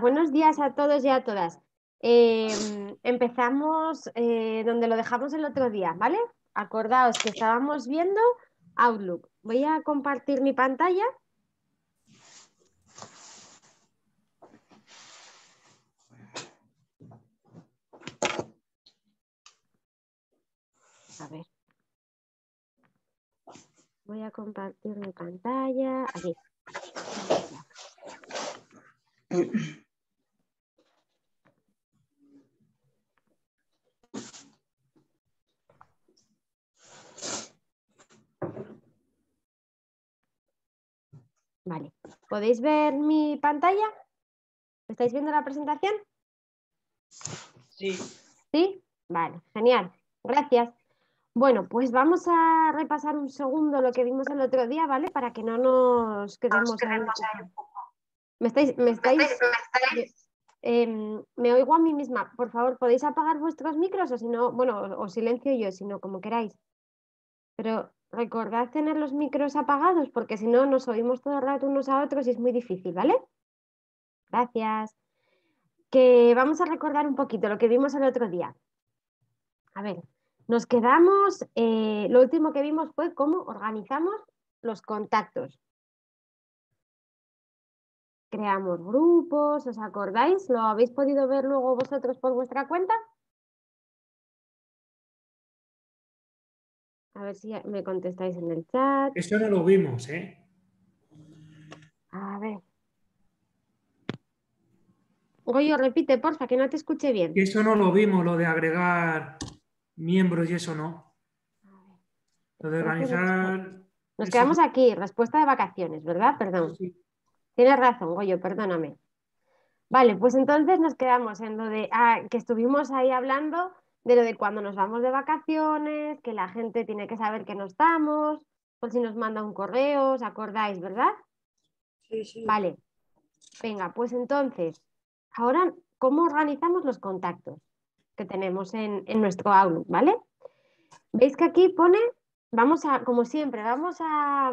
Buenos días a todos y a todas. Empezamos donde lo dejamos el otro día, ¿vale? Acordaos que estábamos viendo Outlook. Voy a compartir mi pantalla. A ver. Voy a compartir mi pantalla. Aquí. Vale, ¿podéis ver mi pantalla? ¿Estáis viendo la presentación? Sí. ¿Sí? Vale, genial, gracias. Bueno, pues vamos a repasar un segundo lo que vimos el otro día, ¿vale? Para que no nos quedemos ahí. Me oigo a mí misma. Por favor, ¿podéis apagar vuestros micros? O si no, bueno, o silencio yo, si no, como queráis. Pero recordad tener los micros apagados, porque si no nos oímos todo el rato unos a otros y es muy difícil, ¿vale? Gracias. Que vamos a recordar un poquito lo que vimos el otro día. A ver, nos quedamos... lo último que vimos fue cómo organizamos los contactos. Creamos grupos, ¿os acordáis? ¿Lo habéis podido ver luego vosotros por vuestra cuenta? A ver si me contestáis en el chat. Eso no lo vimos, ¿eh? A ver. Goyo, repite, porfa, que no te escuché bien. Eso no lo vimos, lo de agregar miembros y eso no. Lo de organizar... Nos quedamos aquí, respuesta de vacaciones, ¿verdad? Perdón. Sí. Tienes razón, Goyo, perdóname. Vale, pues entonces nos quedamos en lo de que estuvimos ahí hablando de lo de cuando nos vamos de vacaciones, que la gente tiene que saber que no estamos, por si nos manda un correo, ¿os acordáis, verdad? Sí, sí. Vale, venga, pues entonces, ahora, ¿cómo organizamos los contactos que tenemos en nuestro Outlook, ¿vale? Veis que aquí pone, vamos a, como siempre, vamos a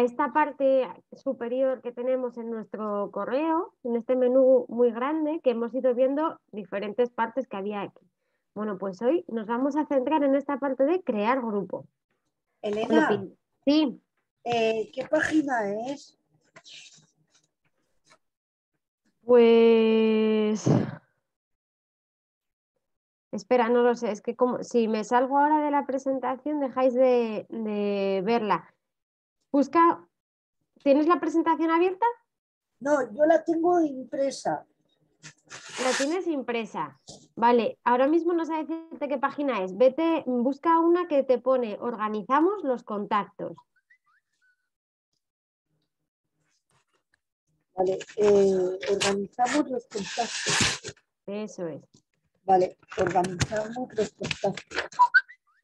esta parte superior que tenemos en nuestro correo, en este menú muy grande que hemos ido viendo diferentes partes que había aquí. Bueno, pues hoy nos vamos a centrar en esta parte de crear grupo. Elena, bueno, sí. ¿Qué página es? Pues... Espera, no lo sé, es que como si me salgo ahora de la presentación dejáis de verla. Busca, ¿tienes la presentación abierta? No, yo la tengo impresa. La tienes impresa. Vale, ahora mismo no sé decirte qué página es. Vete, busca una que te pone organizamos los contactos. Vale, organizamos los contactos. Eso es. Vale, organizamos los contactos.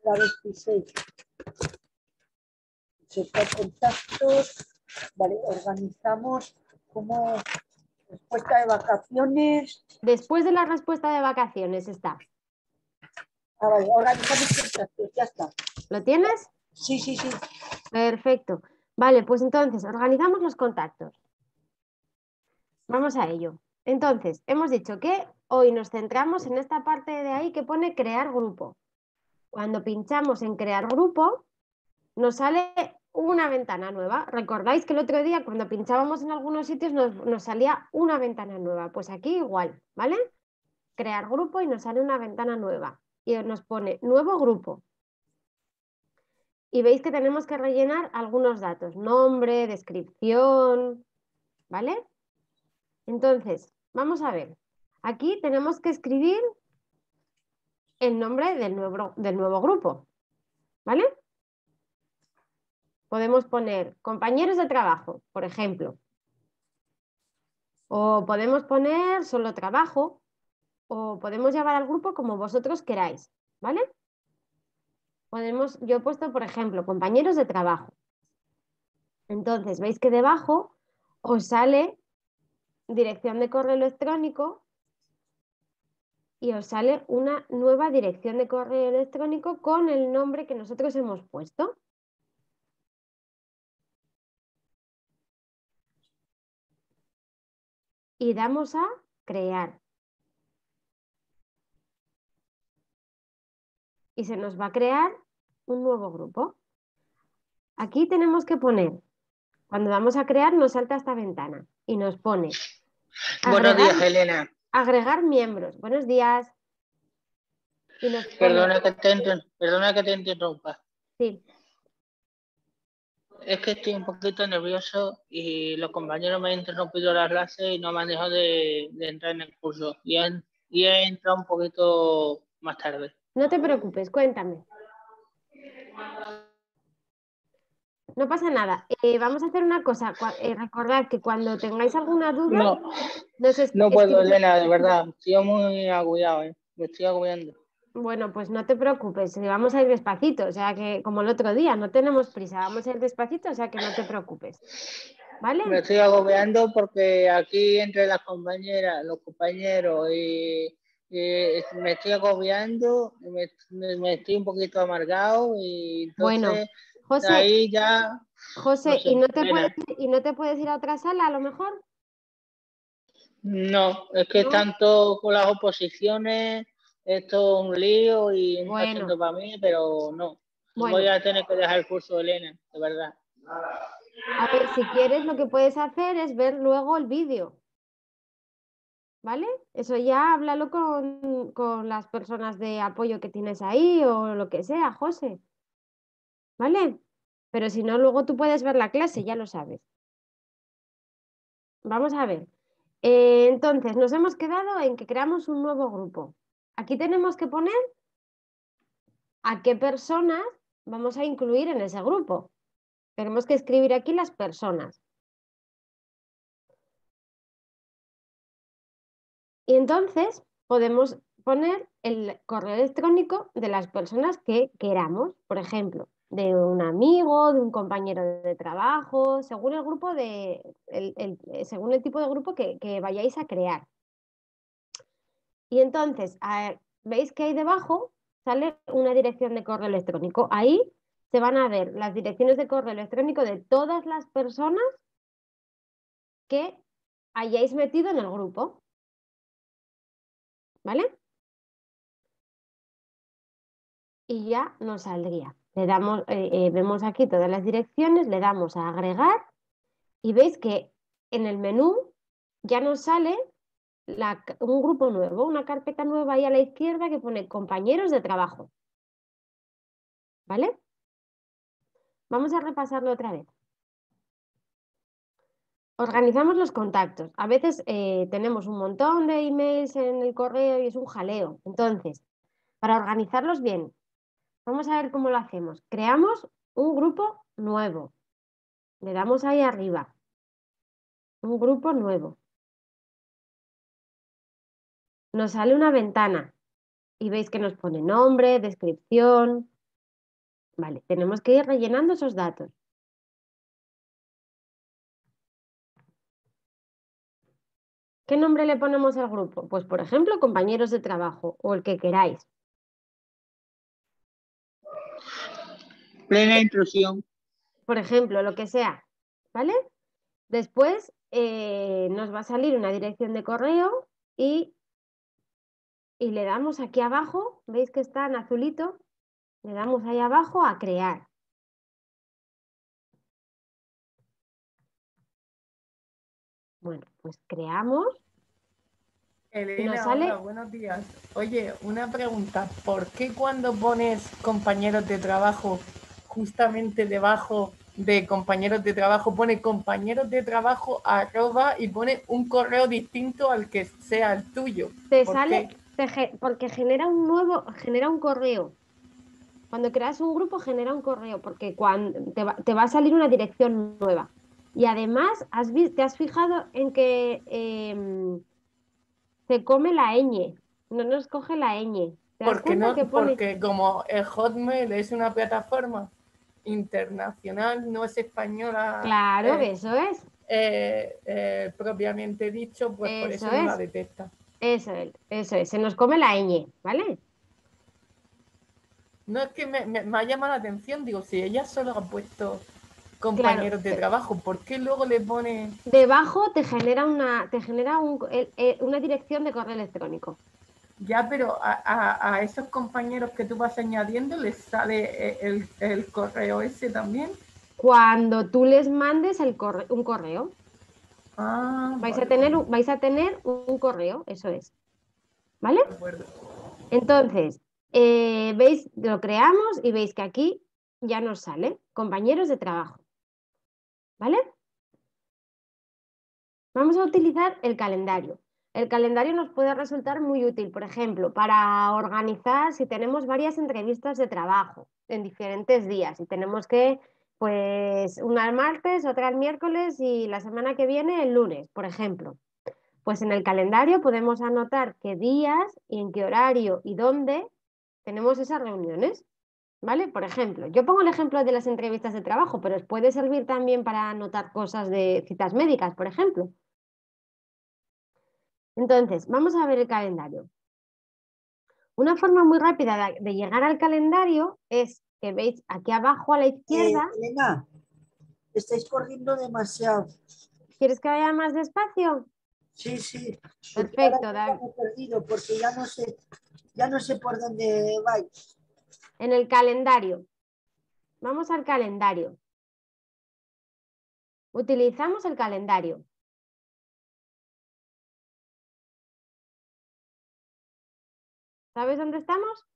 La 26. Contactos, vale, organizamos como respuesta de vacaciones. Después de la respuesta de vacaciones está. Ah, vale, organizamos contactos, ya está. ¿Lo tienes? Sí, sí, sí. Perfecto. Vale, pues entonces, organizamos los contactos. Vamos a ello. Entonces, hemos dicho que hoy nos centramos en esta parte de ahí que pone crear grupo. Cuando pinchamos en crear grupo, nos sale... una ventana nueva. ¿Recordáis que el otro día cuando pinchábamos en algunos sitios nos salía una ventana nueva? Pues aquí igual, ¿vale? Crear grupo y nos sale una ventana nueva. Y nos pone nuevo grupo. Y veis que tenemos que rellenar algunos datos. Nombre, descripción, ¿vale? Entonces, vamos a ver. Aquí tenemos que escribir el nombre del nuevo grupo, ¿vale? Podemos poner compañeros de trabajo, por ejemplo. O podemos poner solo trabajo. O podemos llamar al grupo como vosotros queráis, ¿vale? Podemos, yo he puesto, por ejemplo, compañeros de trabajo. Entonces, veis que debajo os sale dirección de correo electrónico y os sale una nueva dirección de correo electrónico con el nombre que nosotros hemos puesto. y damos a crear. Y se nos va a crear un nuevo grupo. Aquí tenemos que poner, cuando vamos a crear nos salta esta ventana y nos pone. Buenos días, Elena. Agregar miembros. Buenos días. Y nos pone, perdona que te interrumpa. Sí. Es que estoy un poquito nervioso y los compañeros me han interrumpido la clase y no me han dejado de entrar en el curso. Y he entrado un poquito más tarde. No te preocupes, cuéntame. No pasa nada. Vamos a hacer una cosa. Recordad que cuando tengáis alguna duda... No puedo, Elena, de verdad. Estoy muy agobiado, me estoy agobiando. Bueno, pues no te preocupes. Vamos a ir despacito, o sea que como el otro día. No tenemos prisa, vamos a ir despacito, o sea que no te preocupes. ¿Vale? Me estoy agobiando porque aquí entre las compañeras, los compañeros y me estoy agobiando, me estoy un poquito amargado y entonces... Bueno. José, ahí ya... José, no sé, ¿y no te puedes ir a otra sala a lo mejor? No, es que tanto con las oposiciones, esto es un lío y no está siendo para mí, pero no. Bueno. Voy a tener que dejar el curso, Elena, de verdad. A ver, si quieres lo que puedes hacer es ver luego el vídeo. ¿Vale? Eso ya háblalo con las personas de apoyo que tienes ahí o lo que sea, José. ¿Vale? Pero si no, luego tú puedes ver la clase, ya lo sabes. Vamos a ver. Entonces, nos hemos quedado en que creamos un nuevo grupo. Aquí tenemos que poner a qué personas vamos a incluir en ese grupo. Tenemos que escribir aquí las personas. Y entonces podemos poner el correo electrónico de las personas que queramos, por ejemplo, de un amigo, de un compañero de trabajo, según el grupo según el tipo de grupo que vayáis a crear. Y entonces, veis que ahí debajo sale una dirección de correo electrónico. Ahí se van a ver las direcciones de correo electrónico de todas las personas que hayáis metido en el grupo. ¿Vale? Y ya nos saldría. Le damos, vemos aquí todas las direcciones, le damos a agregar y veis que en el menú ya nos sale un grupo nuevo, una carpeta nueva ahí a la izquierda que pone compañeros de trabajo. ¿Vale? Vamos a repasarlo otra vez. Organizamos los contactos. A veces tenemos un montón de emails en el correo y es un jaleo. Entonces, para organizarlos bien, vamos a ver cómo lo hacemos. Creamos un grupo nuevo. Le damos ahí arriba. Un grupo nuevo. Nos sale una ventana. Y veis que nos pone nombre, descripción. Vale, tenemos que ir rellenando esos datos. ¿Qué nombre le ponemos al grupo? Pues por ejemplo, compañeros de trabajo o el que queráis. Plena Inclusión. Por ejemplo, lo que sea, ¿vale? Después nos va a salir una dirección de correo y le damos aquí abajo, ¿veis que está en azulito? Le damos ahí abajo a crear. Bueno, pues creamos. Elena, hola, buenos días. Oye, una pregunta. ¿Por qué cuando pones compañeros de trabajo... justamente debajo de compañeros de trabajo, pone compañeros de trabajo @ y pone un correo distinto al que sea el tuyo? Te sale porque genera un correo. Cuando creas un grupo genera un correo porque cuando te va a salir una dirección nueva. Y además te has fijado en que se come la ñ, no nos coge la ñ. Porque, no, porque como el Hotmail es una plataforma internacional, no es española. Claro, eso es. Propiamente dicho, pues eso por eso no la detecta. Eso es, se nos come la ñ, ¿vale? No, es que me ha llamado la atención, digo, si ella solo ha puesto compañeros de trabajo, ¿por qué luego le pones...? Debajo te genera una dirección de correo electrónico. Ya, pero a esos compañeros que tú vas añadiendo, ¿les sale el correo ese también? Cuando tú les mandes un correo. Ah, vais a tener un correo, eso es. ¿Vale? De acuerdo. Entonces, veis, lo creamos y veis que aquí ya nos sale compañeros de trabajo. ¿Vale? Vamos a utilizar el calendario. El calendario nos puede resultar muy útil, por ejemplo, para organizar si tenemos varias entrevistas de trabajo en diferentes días y tenemos que, pues, una el martes, otra el miércoles y la semana que viene el lunes, por ejemplo. Pues en el calendario podemos anotar qué días y en qué horario y dónde tenemos esas reuniones, ¿vale? Por ejemplo, yo pongo el ejemplo de las entrevistas de trabajo, pero os puede servir también para anotar cosas de citas médicas, por ejemplo. Entonces, vamos a ver el calendario. Una forma muy rápida de llegar al calendario es que veis aquí abajo a la izquierda... Elena, estáis corriendo demasiado. ¿Quieres que vaya más despacio? Sí, sí. Perfecto, David. Me he perdido porque ya no sé por dónde vais. En el calendario. Vamos al calendario. Utilizamos el calendario. ¿Sabes dónde estamos?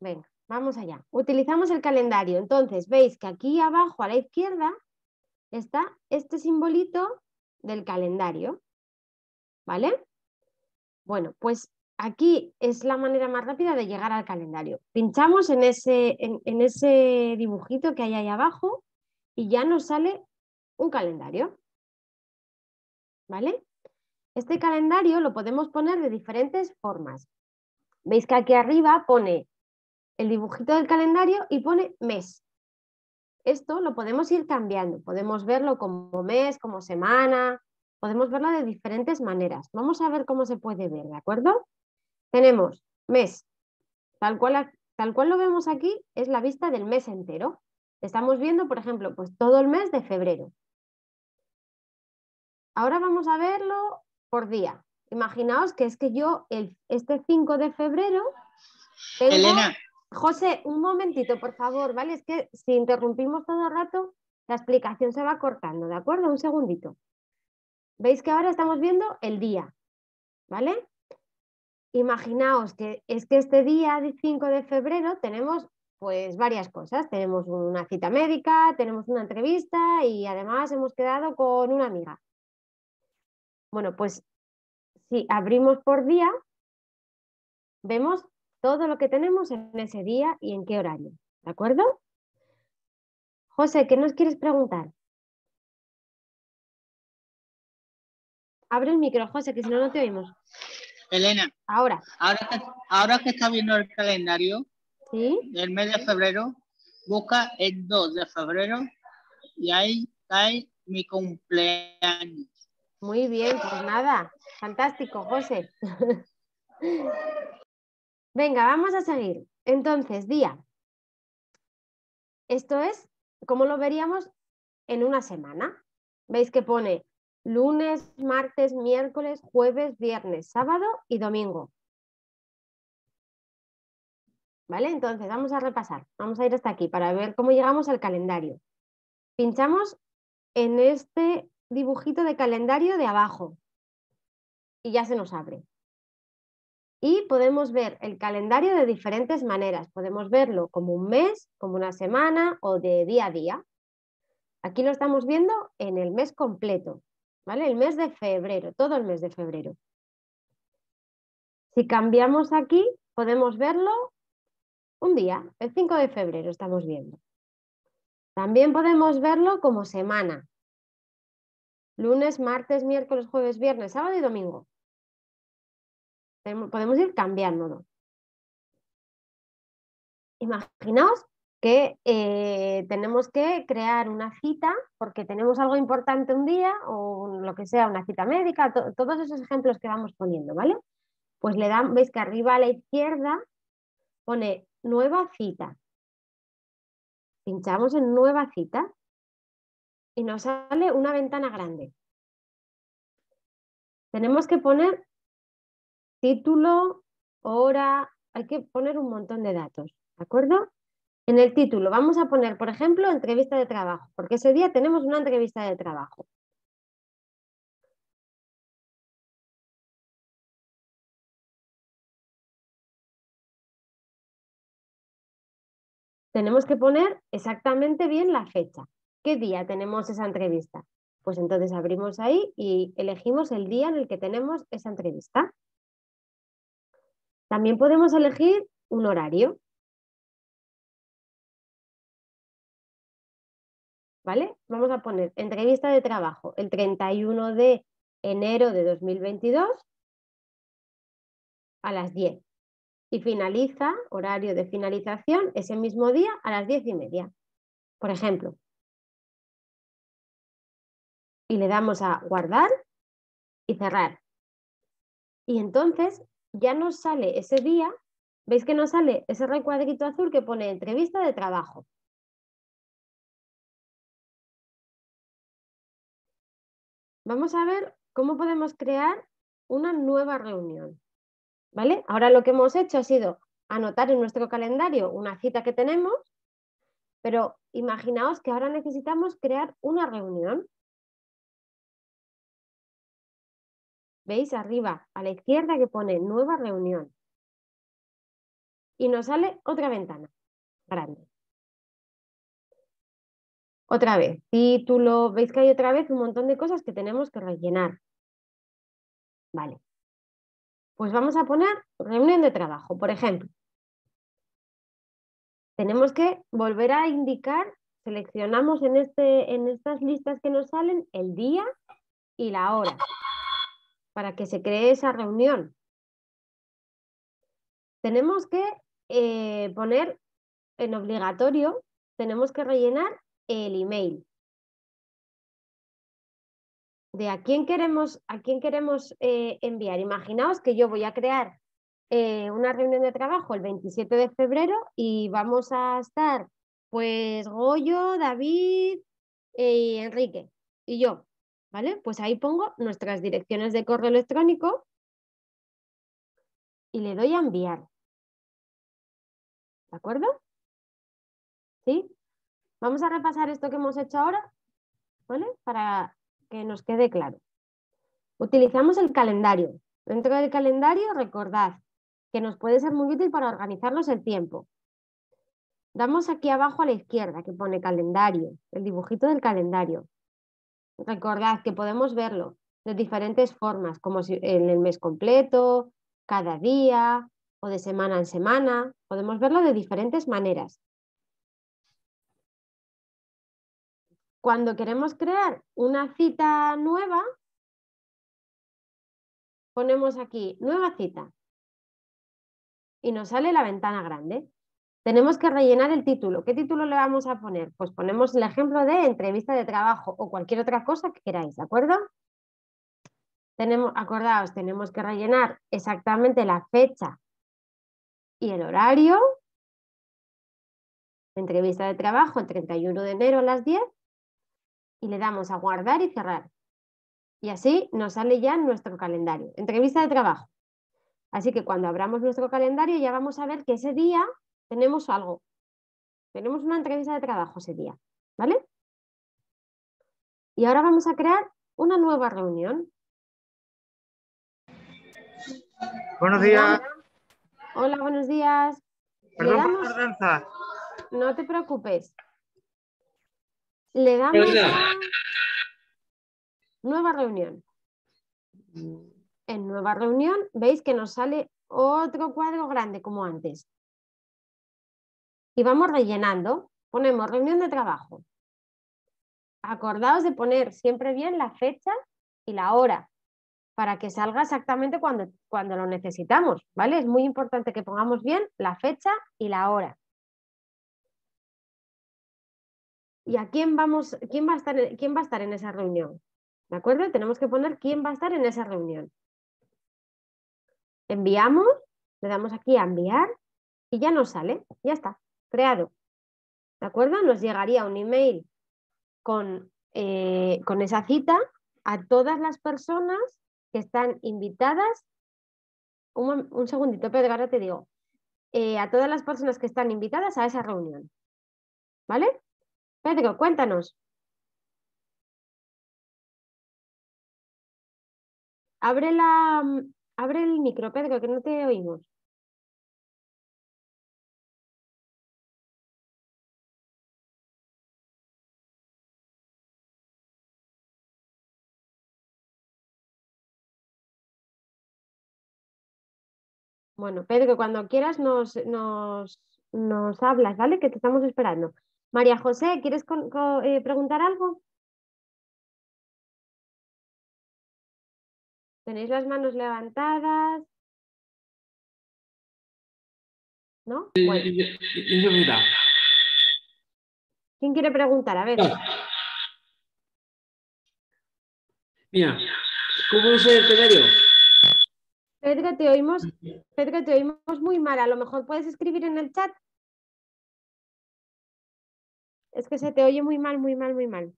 Venga, vamos allá. Utilizamos el calendario. Entonces, veis que aquí abajo a la izquierda está este simbolito del calendario. ¿Vale? Bueno, pues aquí es la manera más rápida de llegar al calendario. Pinchamos en ese dibujito que hay ahí abajo y ya nos sale un calendario, ¿vale? Este calendario lo podemos poner de diferentes formas. Veis que aquí arriba pone el dibujito del calendario y pone mes. Esto lo podemos ir cambiando, podemos verlo como mes, como semana, podemos verlo de diferentes maneras. Vamos a ver cómo se puede ver, ¿de acuerdo? Tenemos mes, tal cual lo vemos aquí, es la vista del mes entero. Estamos viendo, por ejemplo, pues todo el mes de febrero. Ahora vamos a verlo por día. Imaginaos que es que yo este 5 de febrero tengo... Elena. José, un momentito, por favor, ¿vale? Es que si interrumpimos todo el rato, la explicación se va cortando, ¿de acuerdo? Un segundito. Veis que ahora estamos viendo el día, ¿vale? Imaginaos que es que este día 5 de febrero tenemos... pues varias cosas, tenemos una cita médica, tenemos una entrevista y además hemos quedado con una amiga. Bueno, pues si abrimos por día, vemos todo lo que tenemos en ese día y en qué horario, ¿de acuerdo? José, ¿qué nos quieres preguntar? Abre el micro, José, que si no, no te oímos. Elena, ahora que está viendo el calendario, ¿sí? El mes de febrero, busca el 2 de febrero y ahí cae mi cumpleaños. Muy bien, pues nada, fantástico, José. Venga, vamos a seguir. Entonces, día. Esto es como lo veríamos en una semana. Veis que pone lunes, martes, miércoles, jueves, viernes, sábado y domingo. ¿Vale? Entonces vamos a repasar, vamos a ir hasta aquí para ver cómo llegamos al calendario. Pinchamos en este dibujito de calendario de abajo y ya se nos abre. Y podemos ver el calendario de diferentes maneras, podemos verlo como un mes, como una semana o de día a día. Aquí lo estamos viendo en el mes completo, ¿vale? El mes de febrero, todo el mes de febrero. Si cambiamos aquí, podemos verlo un día, el 5 de febrero estamos viendo. También podemos verlo como semana. Lunes, martes, miércoles, jueves, viernes, sábado y domingo. Podemos ir cambiándolo. Imaginaos que tenemos que crear una cita porque tenemos algo importante un día o lo que sea, una cita médica, todos esos ejemplos que vamos poniendo, ¿vale? Pues le dan, veis que arriba a la izquierda pone nueva cita. Pinchamos en nueva cita y nos sale una ventana grande. Tenemos que poner título, hora, hay que poner un montón de datos, ¿de acuerdo? En el título vamos a poner, por ejemplo, entrevista de trabajo, porque ese día tenemos una entrevista de trabajo. Tenemos que poner exactamente bien la fecha. ¿Qué día tenemos esa entrevista? Pues entonces abrimos ahí y elegimos el día en el que tenemos esa entrevista. También podemos elegir un horario, ¿vale? Vamos a poner entrevista de trabajo el 31 de enero de 2022 a las 10. Y finaliza, horario de finalización, ese mismo día a las 10:30, por ejemplo. Y le damos a guardar y cerrar. Y entonces ya nos sale ese día, ¿veis que nos sale ese recuadrito azul que pone entrevista de trabajo? Vamos a ver cómo podemos crear una nueva reunión, ¿vale? Ahora lo que hemos hecho ha sido anotar en nuestro calendario una cita que tenemos, pero imaginaos que ahora necesitamos crear una reunión. ¿Veis arriba a la izquierda que pone nueva reunión? Y nos sale otra ventana grande. Otra vez, título, veis que hay otra vez un montón de cosas que tenemos que rellenar. Vale. Pues vamos a poner reunión de trabajo, por ejemplo. Tenemos que volver a indicar, seleccionamos en estas listas que nos salen el día y la hora para que se cree esa reunión. Tenemos que poner en obligatorio, tenemos que rellenar el email. De a quién queremos enviar. Imaginaos que yo voy a crear una reunión de trabajo el 27 de febrero y vamos a estar pues Goyo, David, Enrique y yo, ¿vale? Pues ahí pongo nuestras direcciones de correo electrónico y le doy a enviar. ¿De acuerdo? ¿Sí? Vamos a repasar esto que hemos hecho ahora, ¿vale? Para que nos quede claro. Utilizamos el calendario. Dentro del calendario, recordad que nos puede ser muy útil para organizarnos el tiempo. Damos aquí abajo a la izquierda que pone calendario, el dibujito del calendario. Recordad que podemos verlo de diferentes formas, como si en el mes completo, cada día o de semana en semana. Podemos verlo de diferentes maneras. Cuando queremos crear una cita nueva, ponemos aquí nueva cita y nos sale la ventana grande. Tenemos que rellenar el título. ¿Qué título le vamos a poner? Pues ponemos el ejemplo de entrevista de trabajo o cualquier otra cosa que queráis, ¿de acuerdo? Acordaos, tenemos que rellenar exactamente la fecha y el horario. Entrevista de trabajo el 31 de enero a las 10. Y le damos a guardar y cerrar. Y así nos sale ya nuestro calendario. Entrevista de trabajo. Así que cuando abramos nuestro calendario ya vamos a ver que ese día tenemos algo. Tenemos una entrevista de trabajo ese día, ¿vale? Y ahora vamos a crear una nueva reunión. Buenos días. Hola, buenos días. Perdón por la tardanza. No te preocupes. Le damos a nueva reunión. En nueva reunión veis que nos sale otro cuadro grande como antes. Y vamos rellenando. Ponemos reunión de trabajo. Acordaos de poner siempre bien la fecha y la hora para que salga exactamente cuando lo necesitamos, ¿vale? Es muy importante que pongamos bien la fecha y la hora. ¿Y a quién va a estar en esa reunión? ¿De acuerdo? Tenemos que poner quién va a estar en esa reunión. enviamos, le damos aquí a enviar y ya nos sale, ya está, creado. ¿De acuerdo? Nos llegaría un email con esa cita a todas las personas que están invitadas. Un segundito, Pedro, ahora te digo. A todas las personas que están invitadas a esa reunión. ¿Vale? Pedro, cuéntanos. Abre el micro, Pedro, que no te oímos. Bueno, Pedro, cuando quieras nos hablas, ¿vale? Que te estamos esperando. María José, ¿quieres preguntar algo? ¿Tenéis las manos levantadas? ¿No? Bueno. ¿Quién quiere preguntar? A ver. Mira, ¿cómo es el escenario? Pedro, te oímos muy mal. A lo mejor puedes escribir en el chat. Es que se te oye muy mal, muy mal, muy mal.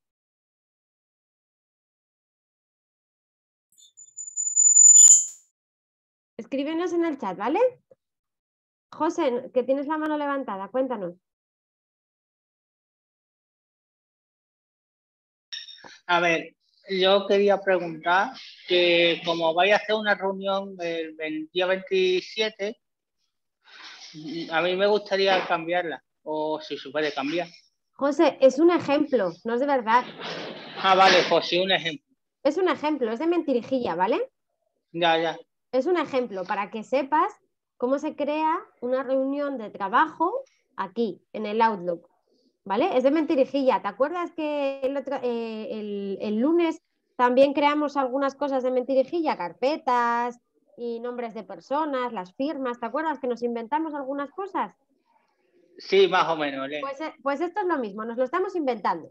Escríbenos en el chat, ¿vale? José, que tienes la mano levantada, cuéntanos. A ver, yo quería preguntar que como vais a hacer una reunión el día 27, a mí me gustaría cambiarla, o si se puede cambiar. José, es un ejemplo, no es de verdad. Ah, vale, José, un ejemplo. Es un ejemplo, es de mentirijilla, ¿vale? Ya, ya. Es un ejemplo para que sepas cómo se crea una reunión de trabajo aquí, en el Outlook, ¿vale? Es de mentirijilla. ¿Te acuerdas que el lunes también creamos algunas cosas de mentirijilla? Carpetas y nombres de personas, las firmas. ¿Te acuerdas que nos inventamos algunas cosas? Sí, más o menos. Pues esto es lo mismo, nos lo estamos inventando,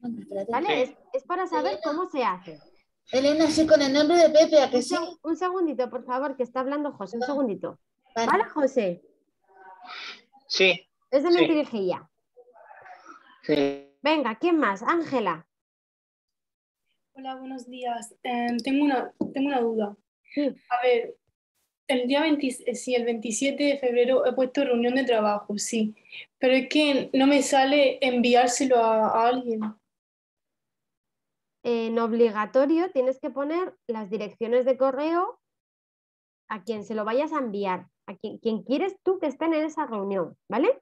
¿vale? Sí. Es para saber cómo se hace. Elena, sí, con el nombre de Pepe, ¿a que sí? Un segundito, por favor, que está hablando José, un segundito. ¿Vale, José? Sí. Es de mentirijilla. Sí. Venga, ¿quién más? Ángela. Hola, buenos días. Tengo una duda. Sí. A ver, el 27 de febrero he puesto reunión de trabajo, sí. Pero es que no me sale enviárselo a alguien. En obligatorio tienes que poner las direcciones de correo a quien se lo vayas a enviar, a quien quieres tú que estén en esa reunión, ¿vale?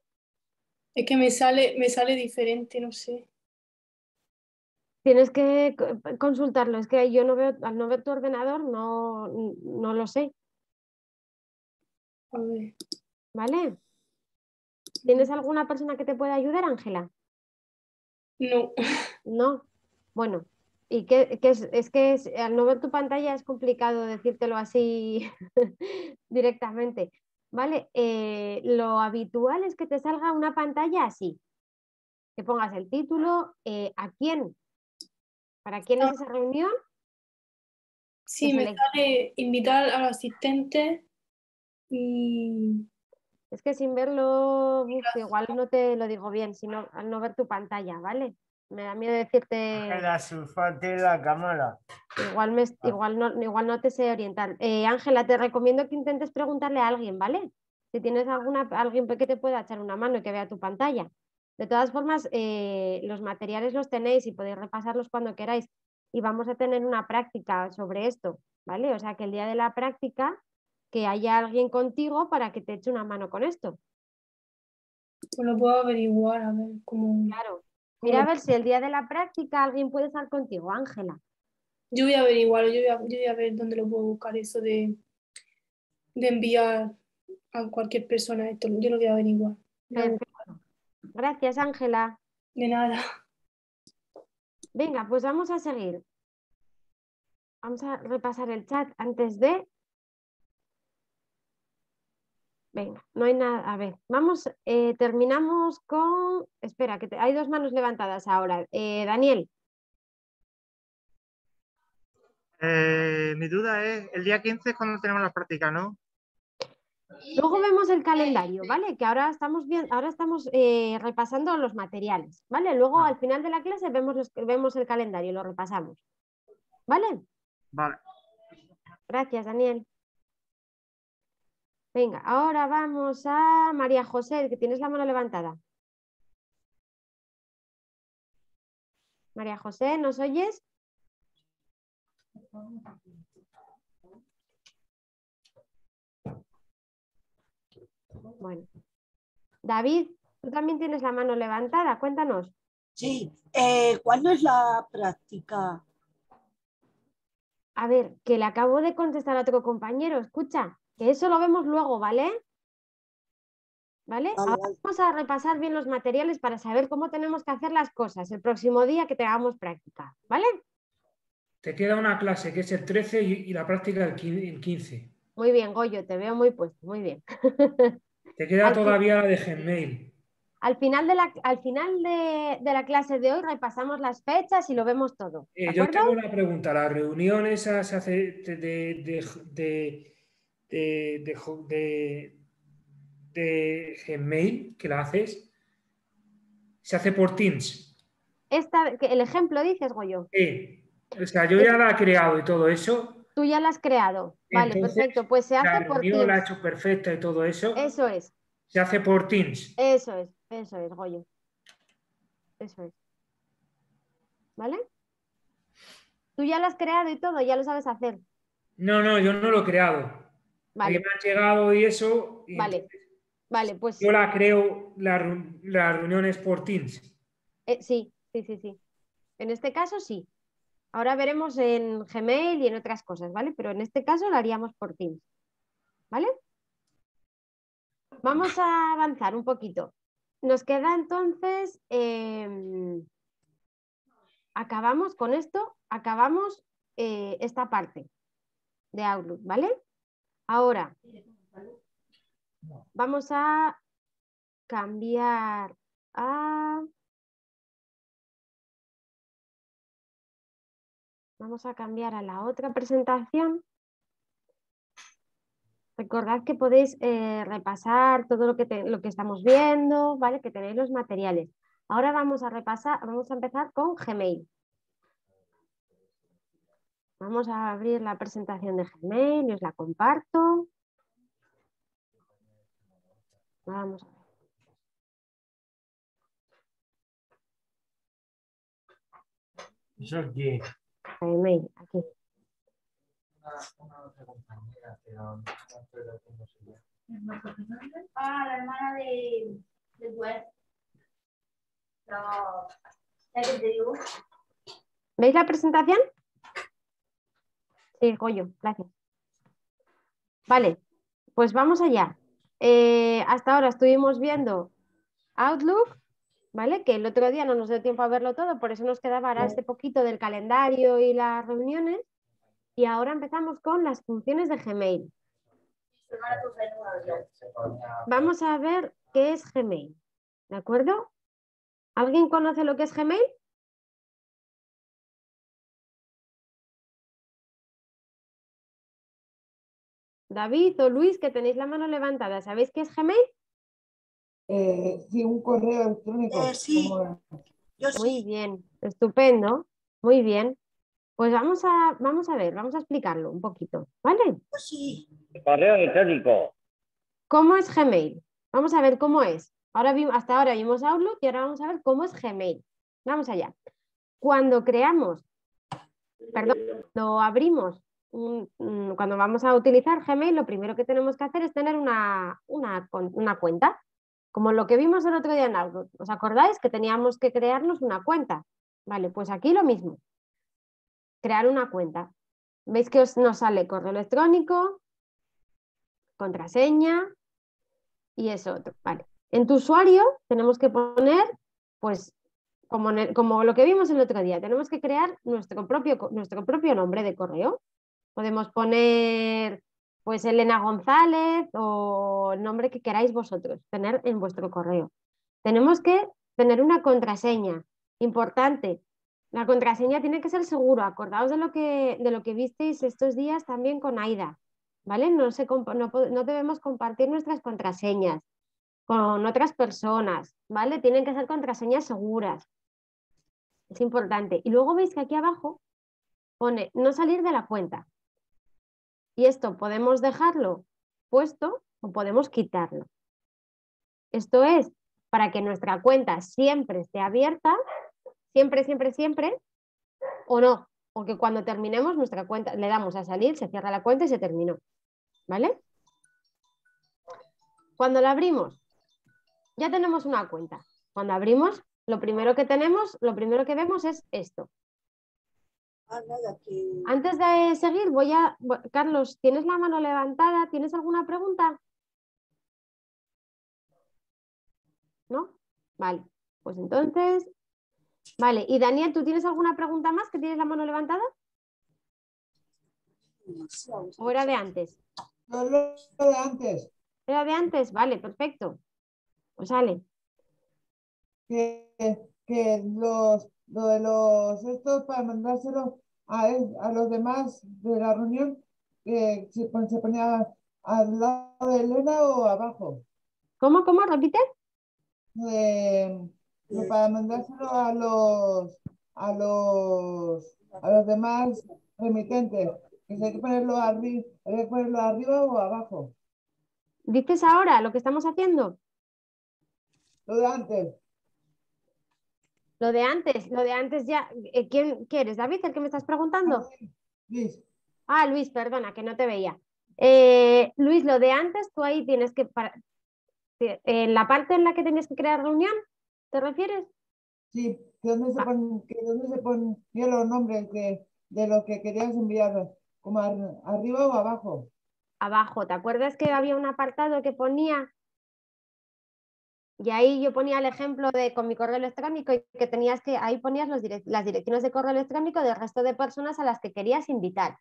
Es que me sale diferente, no sé. Tienes que consultarlo, es que yo no veo, al no ver tu ordenador no lo sé. A ver. ¿Vale? ¿Tienes alguna persona que te pueda ayudar, Ángela? No. No, bueno. Y es que al no ver tu pantalla es complicado decírtelo así directamente, ¿vale? Lo habitual es que te salga una pantalla así, que pongas el título, a quién, para quién es esa reunión. Sí, me sale invitar al asistente y... Es que sin verlo, igual no te lo digo bien, sino al no ver tu pantalla, ¿vale? Me da miedo decirte... Ángela, sulfate la cámara. Igual no te sé orientar. Ángela, te recomiendo que intentes preguntarle a alguien, ¿vale? Si tienes alguien que te pueda echar una mano y que vea tu pantalla. De todas formas, los materiales los tenéis y podéis repasarlos cuando queráis. Y vamos a tener una práctica sobre esto, ¿vale? O sea, que el día de la práctica, que haya alguien contigo para que te eche una mano con esto. Pues lo puedo averiguar, a ver cómo... Claro. Mira, a ver si el día de la práctica alguien puede estar contigo, Ángela. Yo voy a averiguarlo, yo voy a ver dónde lo puedo buscar, eso de enviar a cualquier persona esto, yo lo voy a averiguar. Perfecto. Gracias, Ángela. De nada. Venga, pues vamos a seguir. Vamos a repasar el chat antes de... Venga, no hay nada. A ver, vamos, terminamos con... Espera, que hay dos manos levantadas ahora. Daniel. Mi duda es, el día 15 es cuando tenemos las prácticas, ¿no? Luego vemos el calendario, ¿vale? Que ahora estamos viendo, ahora estamos repasando los materiales, ¿vale? Luego al final de la clase vemos el calendario, lo repasamos, ¿vale? Vale. Gracias, Daniel. Venga, ahora vamos a María José, que tienes la mano levantada. María José, ¿nos oyes? Bueno. David, tú también tienes la mano levantada, cuéntanos. Sí, ¿cuándo es la práctica? A ver, que le acabo de contestar a otro compañero, escucha, que eso lo vemos luego, ¿vale? ¿Vale? Ahora vamos a repasar bien los materiales para saber cómo tenemos que hacer las cosas el próximo día que tengamos práctica, ¿vale? Te queda una clase que es el 13 y la práctica el 15. Muy bien, Goyo, te veo muy puesto, muy bien. Te queda todavía la de Gmail. Al final, de la clase de hoy repasamos las fechas y lo vemos todo. Yo tengo una pregunta, la reunión esa se hace de Gmail, que la haces, se hace por Teams. El ejemplo dices, Goyo. Sí, o sea, yo ya la he creado y todo eso. Tú ya la has creado. Vale, entonces, perfecto. Pues se hace por Teams. La he hecho perfecta y todo eso. Eso es. Se hace por Teams. Eso es, Goyo. Eso es. ¿Vale? Tú ya la has creado y todo, ya lo sabes hacer. No, no, yo no lo he creado. Vale. Me ha llegado y eso. Y vale. Entonces, vale, pues. Yo la creo, las reuniones por Teams. Sí. En este caso sí. Ahora veremos en Gmail y en otras cosas, ¿vale? Pero en este caso lo haríamos por Teams, ¿vale? Vamos a avanzar un poquito. Nos queda entonces... acabamos con esto, acabamos esta parte de Outlook, ¿vale? Ahora vamos a cambiar a... Vamos a cambiar a la otra presentación. Recordad que podéis repasar todo lo que estamos viendo, ¿vale? Que tenéis los materiales. Ahora vamos a empezar con Gmail. Vamos a abrir la presentación de Gmail y os la comparto. Vamos a ver. Yo qué. Gmail, aquí. Una compañera, pero no sé ya. Ah, la hermana de Web. No. ¿La que te digo? ¿Veis la presentación? Sí, Goyo, gracias. Vale, pues vamos allá. Hasta ahora estuvimos viendo Outlook. ¿Vale? Que el otro día no nos dio tiempo a verlo todo, por eso nos quedaba ahora este poquito del calendario y las reuniones. Y ahora empezamos con las funciones de Gmail. Vamos a ver qué es Gmail, ¿de acuerdo? ¿Alguien conoce lo que es Gmail? David o Luis, que tenéis la mano levantada, ¿sabéis qué es Gmail? Sí, un correo electrónico. Sí. Yo sí. Muy bien, estupendo, muy bien. Pues vamos a explicarlo un poquito, ¿vale? Sí. Correo electrónico. ¿Cómo es Gmail? Vamos a ver cómo es. Hasta ahora vimos Outlook y ahora vamos a ver cómo es Gmail. Vamos allá. Cuando vamos a utilizar Gmail, lo primero que tenemos que hacer es tener una cuenta. Como lo que vimos el otro día en Outlook, ¿os acordáis que teníamos que crearnos una cuenta? Vale, pues aquí lo mismo. Crear una cuenta. ¿Veis que nos sale correo electrónico, contraseña y eso otro? Vale. En tu usuario tenemos que poner, pues, como lo que vimos el otro día, tenemos que crear nuestro propio nombre de correo. Podemos poner... pues Elena González o el nombre que queráis vosotros tener en vuestro correo. Tenemos que tener una contraseña importante. La contraseña tiene que ser segura. Acordaos de lo que visteis estos días también con Aida. ¿vale? No debemos compartir nuestras contraseñas con otras personas, ¿vale? Tienen que ser contraseñas seguras. Es importante. Y luego veis que aquí abajo pone no salir de la cuenta. Y esto podemos dejarlo puesto o podemos quitarlo. Esto es para que nuestra cuenta siempre esté abierta, siempre, siempre, siempre, o no. O que cuando terminemos nuestra cuenta, le damos a salir, se cierra la cuenta y se terminó. ¿Vale? Cuando la abrimos, ya tenemos una cuenta. Cuando abrimos, lo primero que vemos es esto. Antes de seguir, voy a... Carlos, ¿tienes la mano levantada? ¿Tienes alguna pregunta? ¿No? Vale, pues entonces... Vale, y Daniel, ¿tú tienes alguna pregunta más que tienes la mano levantada? ¿O era de antes? No, era de antes. ¿Era de antes? Vale, perfecto. Pues sale. Que los estos para mandárselo a los demás de la reunión, se ponía al lado de Elena o abajo. ¿Cómo? ¿Repite? Para mandárselo a los demás remitentes, hay que ponerlo arriba o abajo. ¿Dices ahora lo que estamos haciendo? Lo de antes. Lo de antes ya. ¿Quién eres? ¿David, el que me estás preguntando? Luis. Ah, Luis, perdona, que no te veía. Luis, lo de antes, tú ahí tienes que... en la parte en la que tenías que crear reunión, ¿te refieres? Sí, ¿dónde se ponía los nombres de lo que querías enviar? ¿Como arriba o abajo? Abajo, ¿te acuerdas que había un apartado que ponía? Y ahí yo ponía el ejemplo de con mi correo electrónico y que tenías que, ahí ponías las direcciones de correo electrónico del resto de personas a las que querías invitar.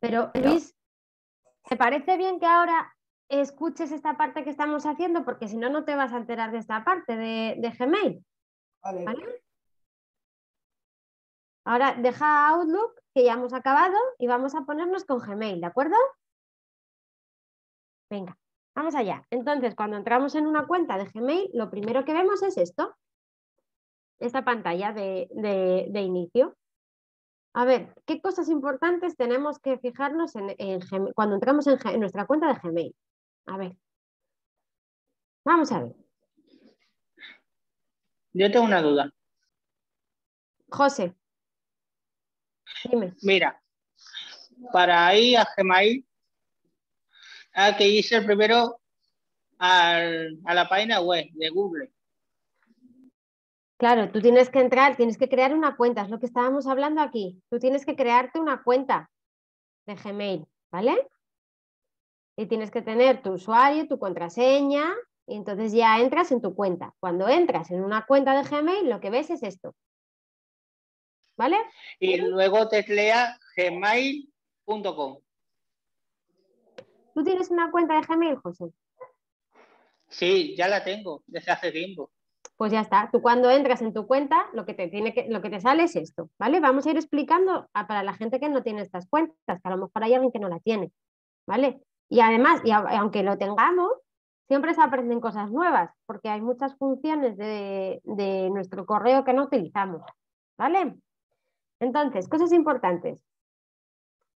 Pero Luis, ¿te parece bien que ahora escuches esta parte que estamos haciendo? Porque si no, no te vas a enterar de esta parte de Gmail. Vale. Ahora deja Outlook, que ya hemos acabado, y vamos a ponernos con Gmail, ¿de acuerdo? Venga, vamos allá. Entonces, cuando entramos en una cuenta de Gmail, lo primero que vemos es esto. Esta pantalla de inicio. A ver, ¿qué cosas importantes tenemos que fijarnos cuando entramos en nuestra cuenta de Gmail? A ver. Vamos a ver. Yo tengo una duda. José. Dime. Mira, para ir a Gmail hay que irse primero a la página web de Google. Claro, tú tienes que entrar, tienes que crear una cuenta, es lo que estábamos hablando aquí. Tú tienes que crearte una cuenta de Gmail, ¿vale? Y tienes que tener tu usuario, tu contraseña, y entonces ya entras en tu cuenta. Cuando entras en una cuenta de Gmail, lo que ves es esto, ¿vale? Y luego teclea gmail.com. ¿Tú tienes una cuenta de Gmail, José? Sí, ya la tengo, desde hace tiempo. Pues ya está, tú cuando entras en tu cuenta, lo que te sale es esto, ¿vale? Vamos a ir explicando para la gente que no tiene estas cuentas, que a lo mejor hay alguien que no la tiene, ¿vale? Y además, aunque lo tengamos, siempre se aprenden cosas nuevas, porque hay muchas funciones de nuestro correo que no utilizamos, ¿vale? Entonces, cosas importantes.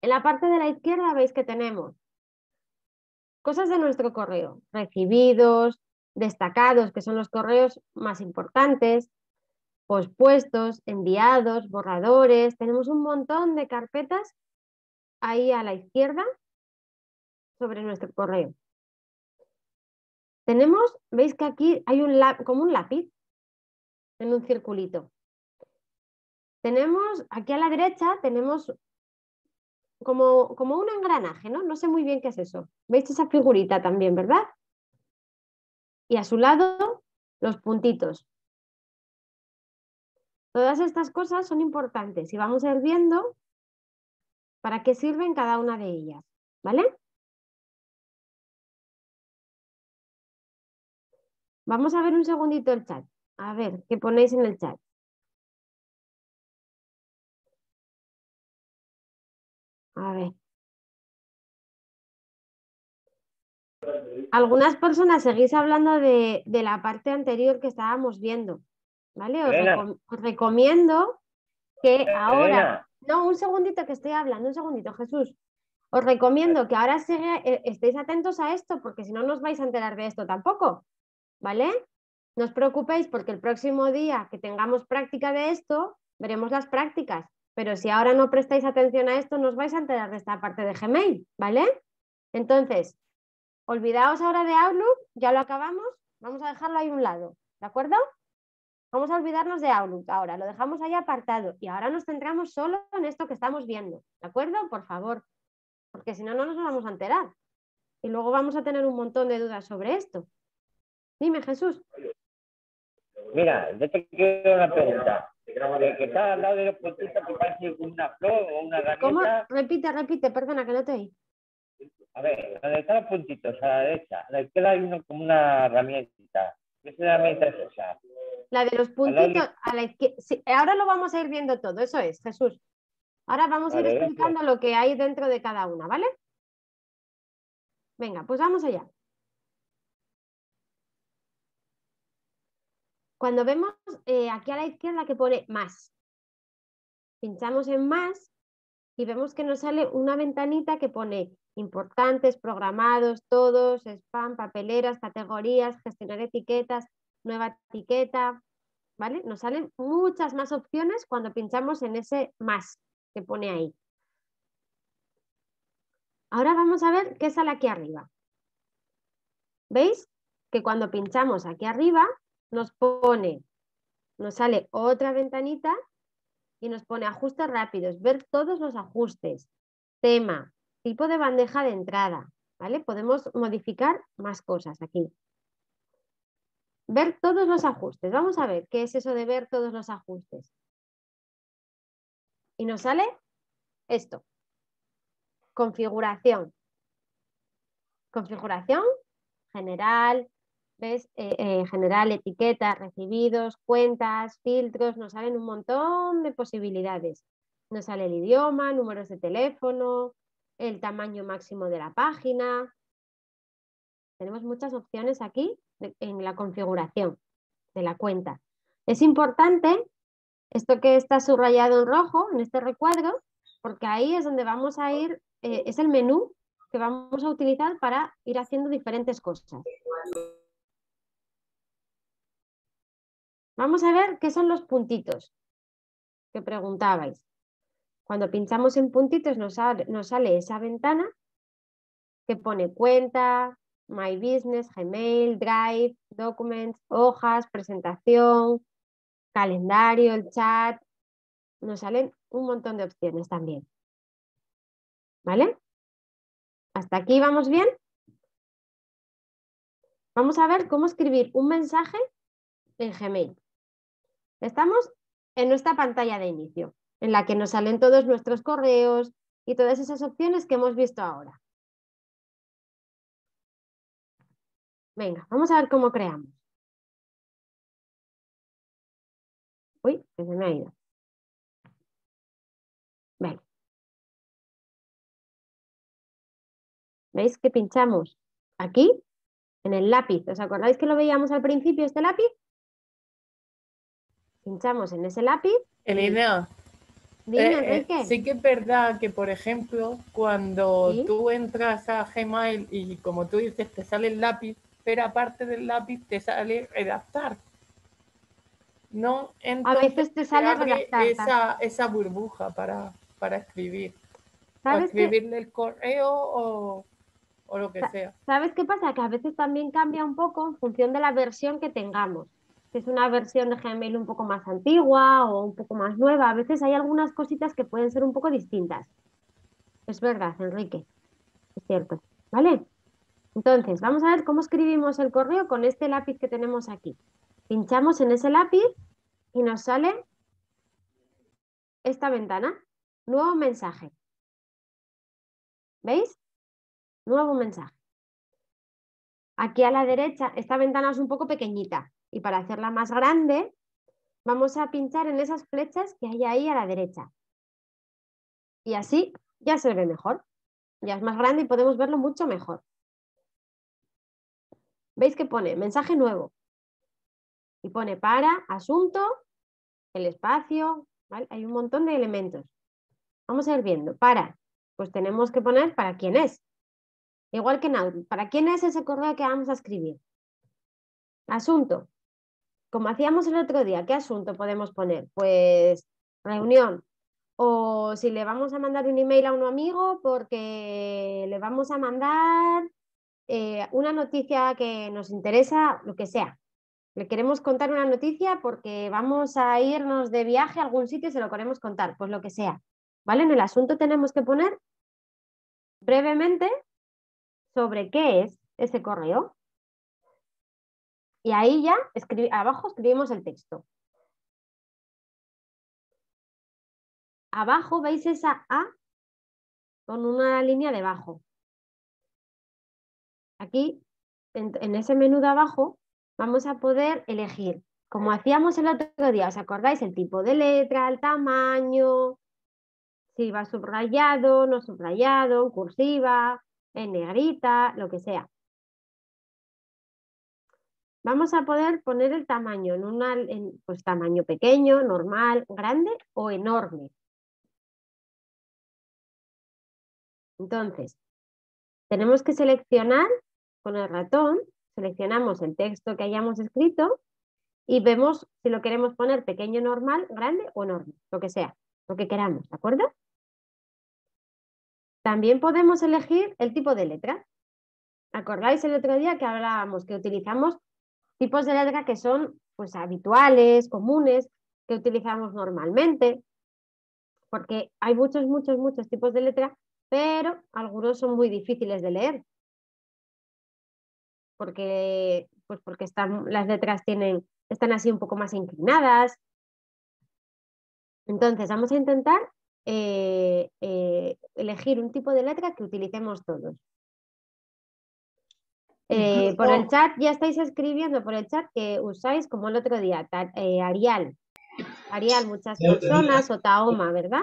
En la parte de la izquierda veis que tenemos cosas de nuestro correo, recibidos, destacados, que son los correos más importantes, pospuestos, enviados, borradores. Tenemos un montón de carpetas ahí a la izquierda sobre nuestro correo. Tenemos, veis que aquí hay como un lápiz en un circulito. Tenemos, aquí a la derecha tenemos como un engranaje, ¿no? No sé muy bien qué es eso. ¿Veis esa figurita también, verdad? Y a su lado, los puntitos. Todas estas cosas son importantes y vamos a ir viendo para qué sirven cada una de ellas, ¿vale? Vamos a ver un segundito el chat. A ver, ¿qué ponéis en el chat? A ver. Algunas personas seguís hablando de la parte anterior que estábamos viendo, ¿vale? Os recomiendo que ahora... No, un segundito que estoy hablando, un segundito, Jesús. Os recomiendo que ahora estéis atentos a esto, porque si no, no os vais a enterar de esto tampoco, ¿vale? No os preocupéis, porque el próximo día que tengamos práctica de esto, veremos las prácticas. Pero si ahora no prestáis atención a esto, no os vais a enterar de esta parte de Gmail, ¿vale? Entonces... olvidaos ahora de Outlook, ya lo acabamos, vamos a dejarlo ahí a un lado, ¿de acuerdo? Vamos a olvidarnos de Outlook ahora, lo dejamos ahí apartado y ahora nos centramos solo en esto que estamos viendo, ¿de acuerdo? Por favor, porque si no, no nos vamos a enterar y luego vamos a tener un montón de dudas sobre esto. Dime, Jesús. Mira, yo te quiero una pregunta. Que está al lado de los puntitos que parece una flor o una herramienta. ¿Cómo? Repite, perdona que no te oí. A ver, donde están los puntitos, a la derecha, a la izquierda hay uno como una herramienta. ¿Qué herramienta es esa? La de los puntitos, a la izquierda. Sí, ahora lo vamos a ir viendo todo, eso es, Jesús. Ahora vamos a ir explicando lo que hay dentro de cada una, ¿vale? Venga, pues vamos allá. Cuando vemos aquí a la izquierda que pone más, pinchamos en más y vemos que nos sale una ventanita que pone... importantes, programados, todos, spam, papeleras, categorías, gestionar etiquetas, nueva etiqueta, ¿vale? Nos salen muchas más opciones cuando pinchamos en ese más que pone ahí. Ahora vamos a ver qué sale aquí arriba. ¿Veis? Que cuando pinchamos aquí arriba nos sale otra ventanita y nos pone ajustes rápidos, ver todos los ajustes, tema, tipo de bandeja de entrada, ¿vale? Podemos modificar más cosas aquí. Ver todos los ajustes. Vamos a ver qué es eso de ver todos los ajustes. Y nos sale esto. Configuración. Configuración general, ¿ves? General, etiquetas, recibidos, cuentas, filtros. Nos salen un montón de posibilidades. Nos sale el idioma, números de teléfono... el tamaño máximo de la página. Tenemos muchas opciones aquí en la configuración de la cuenta. Es importante esto que está subrayado en rojo, en este recuadro, porque ahí es donde vamos a ir, es el menú que vamos a utilizar para ir haciendo diferentes cosas. Vamos a ver qué son los puntitos que preguntabais. Cuando pinchamos en puntitos nos sale esa ventana que pone cuenta, My Business, Gmail, Drive, Documents, hojas, presentación, calendario, el chat. Nos salen un montón de opciones también. ¿Vale? ¿Hasta aquí vamos bien? Vamos a ver cómo escribir un mensaje en Gmail. Estamos en nuestra pantalla de inicio, en la que nos salen todos nuestros correos y todas esas opciones que hemos visto ahora. Venga, vamos a ver cómo creamos. Uy, que se me ha ido. Venga. ¿Veis que pinchamos aquí en el lápiz? ¿Os acordáis que lo veíamos al principio, este lápiz? Pinchamos en ese lápiz. El idea. Dime, Enrique. Sí que es verdad que, por ejemplo, cuando tú entras a Gmail y como tú dices te sale el lápiz, pero aparte del lápiz te sale redactar. ¿No? Entonces, a veces te sale redactar. Esa burbuja para escribir. ¿Sabes? O escribirle el correo o lo que sea. ¿Sabes qué pasa? Que a veces también cambia un poco en función de la versión que tengamos. Si es una versión de Gmail un poco más antigua o un poco más nueva, a veces hay algunas cositas que pueden ser un poco distintas. Es verdad, Enrique, es cierto, ¿vale? Entonces, vamos a ver cómo escribimos el correo con este lápiz que tenemos aquí. Pinchamos en ese lápiz y nos sale esta ventana, nuevo mensaje. ¿Veis? Nuevo mensaje. Aquí a la derecha, esta ventana es un poco pequeñita. Y para hacerla más grande, vamos a pinchar en esas flechas que hay ahí a la derecha. Y así ya se ve mejor. Ya es más grande y podemos verlo mucho mejor. ¿Veis que pone mensaje nuevo? Y pone para, asunto, el espacio, ¿vale? Hay un montón de elementos. Vamos a ir viendo. Para, pues tenemos que poner para quién es. Igual que en Outlook, ¿para quién es ese correo que vamos a escribir? Asunto. Como hacíamos el otro día, ¿qué asunto podemos poner? Pues reunión. O si le vamos a mandar un email a un amigo porque le vamos a mandar una noticia que nos interesa, lo que sea. Le queremos contar una noticia porque vamos a irnos de viaje a algún sitio y se lo queremos contar, pues lo que sea. ¿Vale? En el asunto tenemos que poner brevemente sobre qué es ese correo. Y ahí ya abajo escribimos el texto. Abajo veis esa A con una línea debajo. Aquí, en ese menú de abajo, vamos a poder elegir, como hacíamos el otro día, ¿os acordáis? El tipo de letra, el tamaño, si va subrayado, no subrayado, en cursiva, en negrita, lo que sea. Vamos a poder poner el tamaño, pues tamaño pequeño, normal, grande o enorme. Entonces, tenemos que seleccionar con el ratón, seleccionamos el texto que hayamos escrito y vemos si lo queremos poner pequeño, normal, grande o enorme, lo que sea, lo que queramos, ¿de acuerdo? También podemos elegir el tipo de letra. ¿Acordáis el otro día que hablábamos que utilizamos tipos de letra que son pues, habituales, comunes, que utilizamos normalmente? Porque hay muchos tipos de letra, pero algunos son muy difíciles de leer, porque las letras están así un poco más inclinadas. Entonces vamos a intentar elegir un tipo de letra que utilicemos todos. Por el chat ya estáis escribiendo, por el chat que usáis como el otro día, Arial, muchas personas, o Taoma, ¿verdad?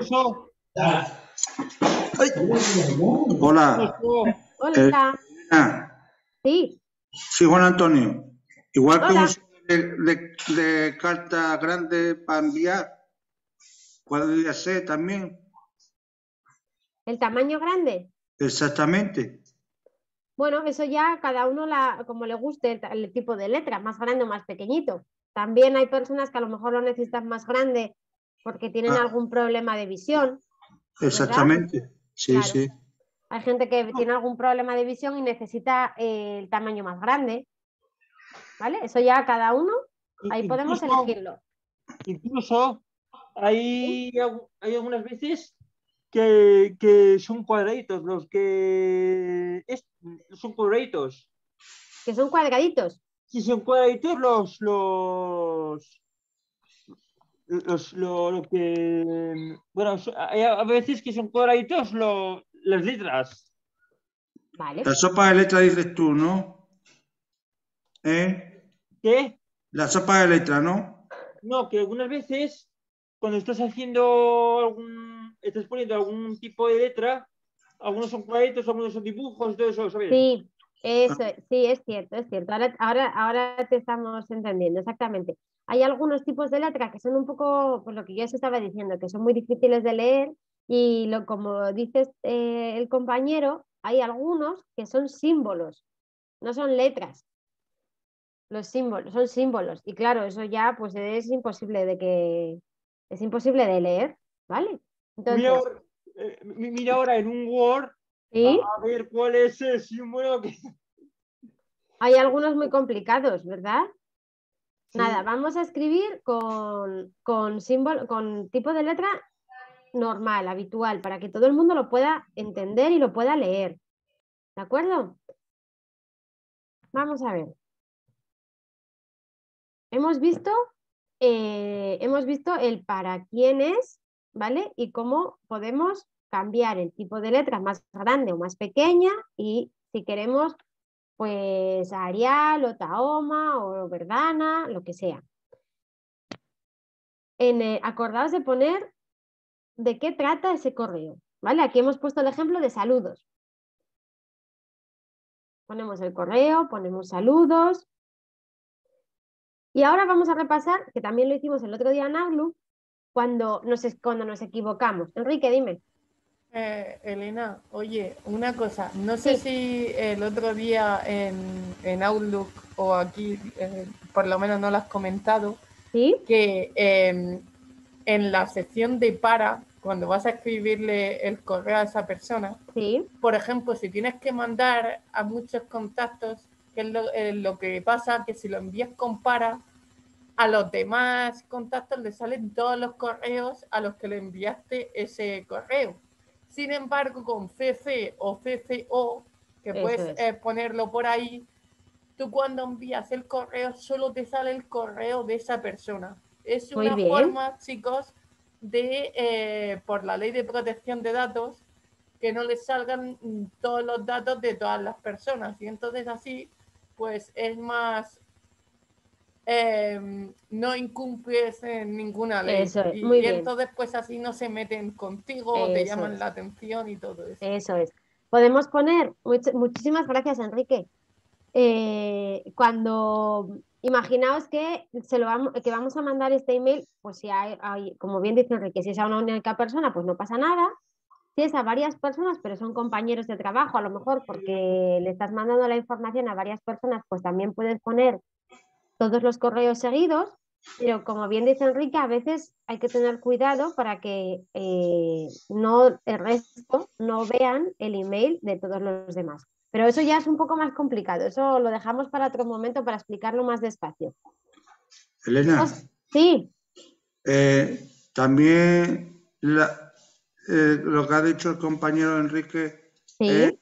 Ay. Hola. Hola. Sí. Sí, Juan Antonio. Igual que un de carta grande para enviar, podría ser también. ¿El tamaño grande? Exactamente. Bueno, eso ya cada uno como le guste el tipo de letra, más grande o más pequeñito. También hay personas que a lo mejor lo necesitan más grande porque tienen algún problema de visión. Exactamente, ¿verdad? Sí, claro. Sí. Hay gente que tiene algún problema de visión y necesita el tamaño más grande, ¿vale? Eso ya cada uno, ahí podemos elegirlo. Incluso hay algunas veces que son cuadraditos, son cuadraditos. ¿Que son cuadraditos? Sí, son cuadraditos a veces que son cuadraditos las letras. Vale. La sopa de letras dices tú, ¿no? ¿Qué? La sopa de letras, ¿no? No, que algunas veces cuando estás haciendo estás poniendo algún tipo de letra, algunos son cuadraditos, algunos son dibujos, todo eso, ¿sabes? Sí, eso, sí, es cierto, es cierto. Ahora te estamos entendiendo, exactamente. Hay algunos tipos de letras que son un poco, pues lo que yo os estaba diciendo, que son muy difíciles de leer y como dice el compañero, hay algunos que son símbolos, no son letras. Los símbolos son símbolos y claro, eso ya pues es imposible de leer, ¿vale? Entonces, mira ahora en un Word, ¿sí? A ver cuál es el símbolo que... Hay algunos muy complicados, ¿verdad? Sí. Nada, vamos a escribir con tipo de letra normal, habitual, para que todo el mundo lo pueda entender y lo pueda leer. ¿De acuerdo? Vamos a ver. Hemos visto el para quién es, ¿vale? Y cómo podemos cambiar el tipo de letra más grande o más pequeña y si queremos... pues Arial o Taoma o Verdana, lo que sea. Acordaos de poner de qué trata ese correo. ¿Vale? Aquí hemos puesto el ejemplo de saludos. Ponemos el correo, ponemos saludos. Y ahora vamos a repasar, que también lo hicimos el otro día en Outlook, cuando nos equivocamos. Enrique, dime. Elena, oye, una cosa. No sé si el otro día en Outlook o aquí, por lo menos no lo has comentado, ¿sí? Que en la sección de para, cuando vas a escribirle el correo a esa persona, ¿sí? Por ejemplo, si tienes que mandar a muchos contactos, que es lo que pasa, que si lo envías con para, a los demás contactos le salen todos los correos a los que le enviaste ese correo. Sin embargo, con CC o CCO, que puedes ponerlo por ahí, tú cuando envías el correo solo te sale el correo de esa persona. Es una forma, chicos, de, por la ley de protección de datos, que no les salgan todos los datos de todas las personas. Y entonces así, pues es más... no incumples en ninguna ley. Eso es, y entonces pues así no se meten contigo o te llaman la atención y todo eso. Eso es. Podemos poner, muchísimas gracias, Enrique. Cuando imaginaos que, que vamos a mandar este email, pues si hay, como bien dice Enrique, si es a una única persona, pues no pasa nada. Si es a varias personas, pero son compañeros de trabajo, a lo mejor porque le estás mandando la información a varias personas, pues también puedes poner todos los correos seguidos, pero como bien dice Enrique, a veces hay que tener cuidado para que el resto no vean el email de todos los demás. Pero eso ya es un poco más complicado, eso lo dejamos para otro momento para explicarlo más despacio. Elena. Sí. También lo que ha dicho el compañero Enrique, ¿sí?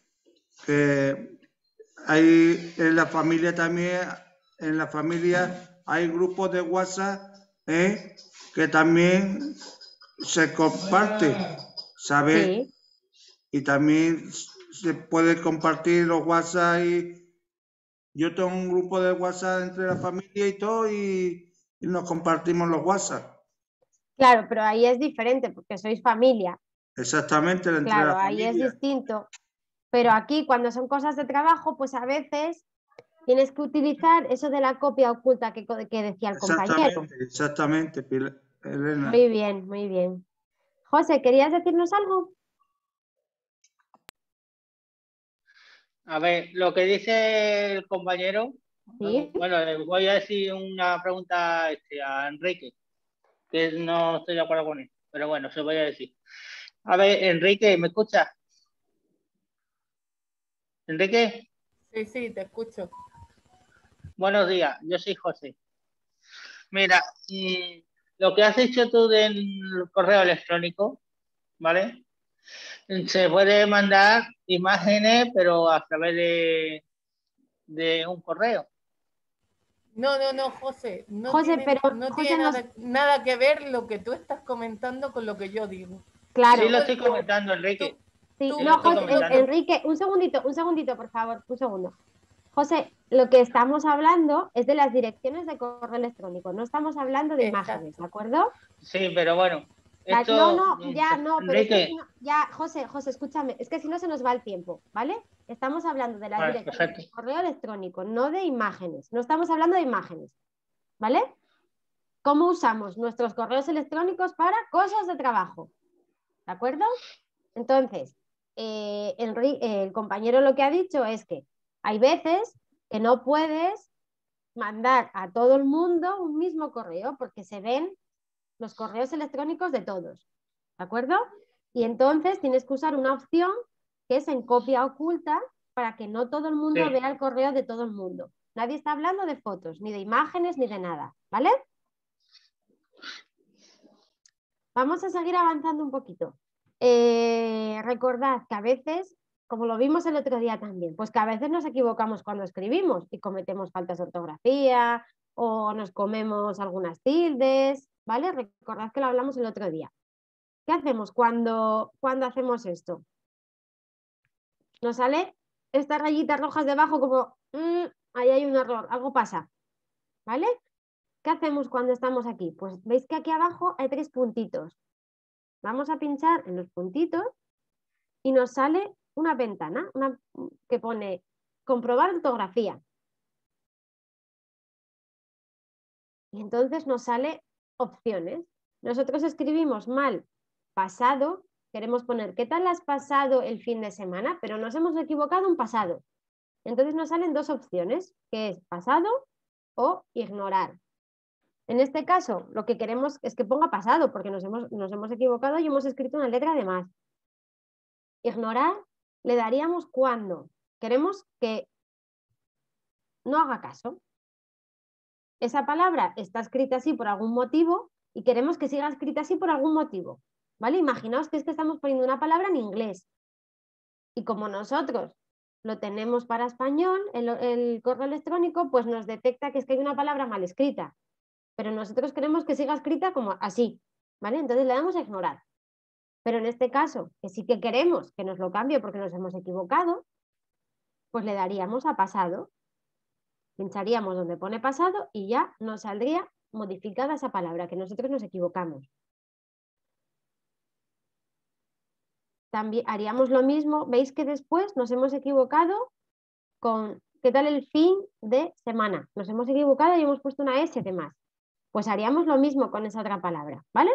Que hay en la familia también... En la familia hay grupos de WhatsApp que también se comparten, ¿sabes? Sí. Y también se puede compartir los WhatsApp. Y yo tengo un grupo de WhatsApp entre la familia y todo y nos compartimos los WhatsApp. Claro, pero ahí es diferente porque sois familia. Exactamente. Claro, ahí es distinto. Pero aquí cuando son cosas de trabajo, pues a veces... Tienes que utilizar eso de la copia oculta que decía el compañero. Exactamente, Elena. Muy bien, muy bien. José, ¿querías decirnos algo? A ver, lo que dice el compañero... ¿Sí? Bueno, voy a decir una pregunta a Enrique, que no estoy de acuerdo con él, pero bueno, se lo voy a decir. A ver, Enrique, ¿me escuchas? ¿Enrique? Sí, sí, te escucho. Buenos días, yo soy José. Mira, lo que has dicho tú del correo electrónico, ¿vale? Se puede mandar imágenes, pero a través de un correo. No, José. No tiene nada que ver lo que tú estás comentando con lo que yo digo. Claro. Sí, lo estoy comentando, Enrique. Sí, no, José, Enrique, un segundito, por favor, un segundo. José, lo que estamos hablando es de las direcciones de correo electrónico, no estamos hablando de imágenes, ¿de acuerdo? Sí, pero bueno. José, escúchame, es que si no se nos va el tiempo, ¿vale? Estamos hablando de las direcciones de correo electrónico, no de imágenes, no estamos hablando de imágenes, ¿vale? ¿Cómo usamos nuestros correos electrónicos para cosas de trabajo? ¿De acuerdo? Entonces, el compañero lo que ha dicho es que hay veces que no puedes mandar a todo el mundo un mismo correo porque se ven los correos electrónicos de todos, ¿de acuerdo? Y entonces tienes que usar una opción que es en copia oculta para que no todo el mundo vea el correo de todo el mundo. Nadie está hablando de fotos, ni de imágenes, ni de nada, ¿vale? Vamos a seguir avanzando un poquito. Recordad que a veces... Como lo vimos el otro día también, pues que a veces nos equivocamos cuando escribimos y cometemos faltas de ortografía o nos comemos algunas tildes, ¿vale? Recordad que lo hablamos el otro día. ¿Qué hacemos cuando hacemos esto? Nos sale estas rayitas rojas debajo como, ahí hay un error, algo pasa, ¿vale? ¿Qué hacemos cuando estamos aquí? Pues veis que aquí abajo hay tres puntitos. Vamos a pinchar en los puntitos y nos sale una ventana que pone comprobar ortografía. Y entonces nos sale opciones. Nosotros escribimos mal pasado, queremos poner ¿qué tal has pasado el fin de semana? Pero nos hemos equivocado en pasado. Entonces nos salen dos opciones, que es pasado o ignorar. En este caso, lo que queremos es que ponga pasado, porque nos hemos equivocado y hemos escrito una letra de más. Ignorar le daríamos cuando queremos que no haga caso. Esa palabra está escrita así por algún motivo y queremos que siga escrita así por algún motivo, ¿vale? Imaginaos que es que estamos poniendo una palabra en inglés. Y como nosotros lo tenemos para español, el correo electrónico pues nos detecta que es que hay una palabra mal escrita. Pero nosotros queremos que siga escrita como así, ¿vale? Entonces le damos a ignorar. Pero en este caso, que sí que queremos que nos lo cambie porque nos hemos equivocado, pues le daríamos a pasado. Pincharíamos donde pone pasado y ya nos saldría modificada esa palabra, que nosotros nos equivocamos. También haríamos lo mismo, veis que después nos hemos equivocado con ¿qué tal el fin de semana? Nos hemos equivocado y hemos puesto una S de más. Pues haríamos lo mismo con esa otra palabra, ¿vale?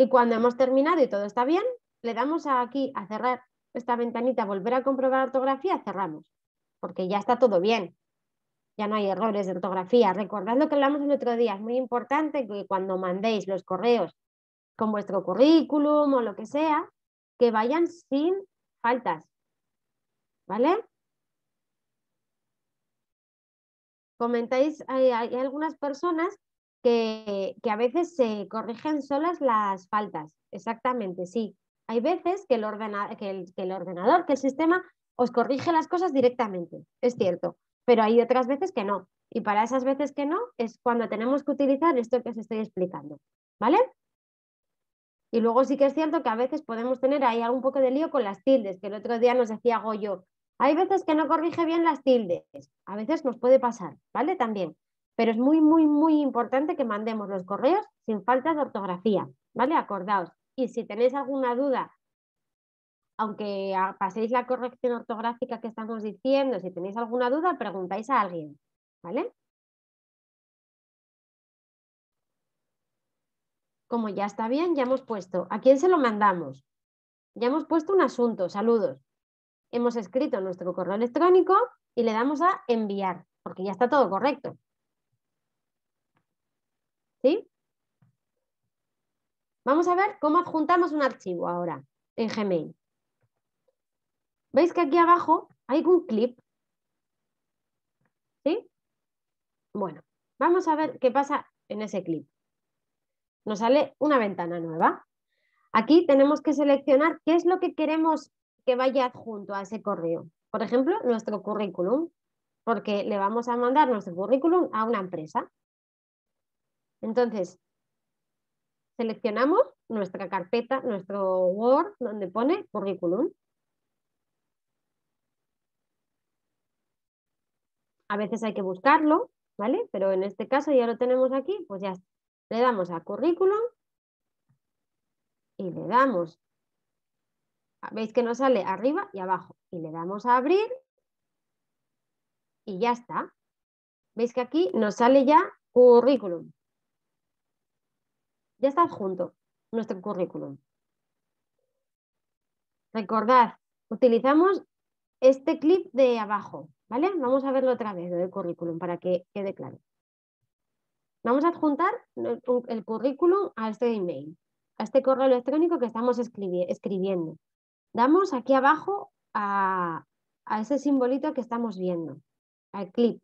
Y cuando hemos terminado y todo está bien, le damos aquí a cerrar esta ventanita, volver a comprobar ortografía, cerramos, porque ya está todo bien. Ya no hay errores de ortografía. Recordad lo que hablamos el otro día, es muy importante que cuando mandéis los correos con vuestro currículum o lo que sea, que vayan sin faltas, ¿vale? Comentáis, hay algunas personas que a veces se corrigen solas las faltas. Exactamente, sí. Hay veces que el sistema os corrige las cosas directamente, es cierto, pero hay otras veces que no. Y para esas veces que no es cuando tenemos que utilizar esto que os estoy explicando, ¿vale? Y luego sí que es cierto que a veces podemos tener ahí algún poco de lío con las tildes, que el otro día nos decía Goyo, hay veces que no corrige bien las tildes, a veces nos puede pasar, ¿vale? También. Pero es muy, muy, muy importante que mandemos los correos sin faltas de ortografía, ¿vale? Acordaos. Y si tenéis alguna duda, aunque paséis la corrección ortográfica que estamos diciendo, si tenéis alguna duda, preguntáis a alguien, ¿vale? Como ya está bien, ya hemos puesto ¿a quién se lo mandamos? Ya hemos puesto un asunto, saludos. Hemos escrito nuestro correo electrónico y le damos a enviar, porque ya está todo correcto. ¿Sí? Vamos a ver cómo adjuntamos un archivo ahora en Gmail. ¿Veis que aquí abajo hay un clip? ¿Sí? Bueno, vamos a ver qué pasa en ese clip. Nos sale una ventana nueva. Aquí tenemos que seleccionar qué es lo que queremos que vaya adjunto a ese correo. Por ejemplo, nuestro currículum, porque le vamos a mandar nuestro currículum a una empresa. Entonces, seleccionamos nuestra carpeta, nuestro Word, donde pone currículum. A veces hay que buscarlo, ¿vale? Pero en este caso ya lo tenemos aquí, pues ya está. Le damos a currículum y le damos, veis que nos sale arriba y abajo, y le damos a abrir y ya está. Veis que aquí nos sale ya currículum. Ya está adjunto nuestro currículum. Recordad, utilizamos este clip de abajo, ¿vale? Vamos a verlo otra vez, lo del currículum, para que quede claro. Vamos a adjuntar el currículum a este email, a este correo electrónico que estamos escribiendo. Damos aquí abajo a ese simbolito que estamos viendo, al clip.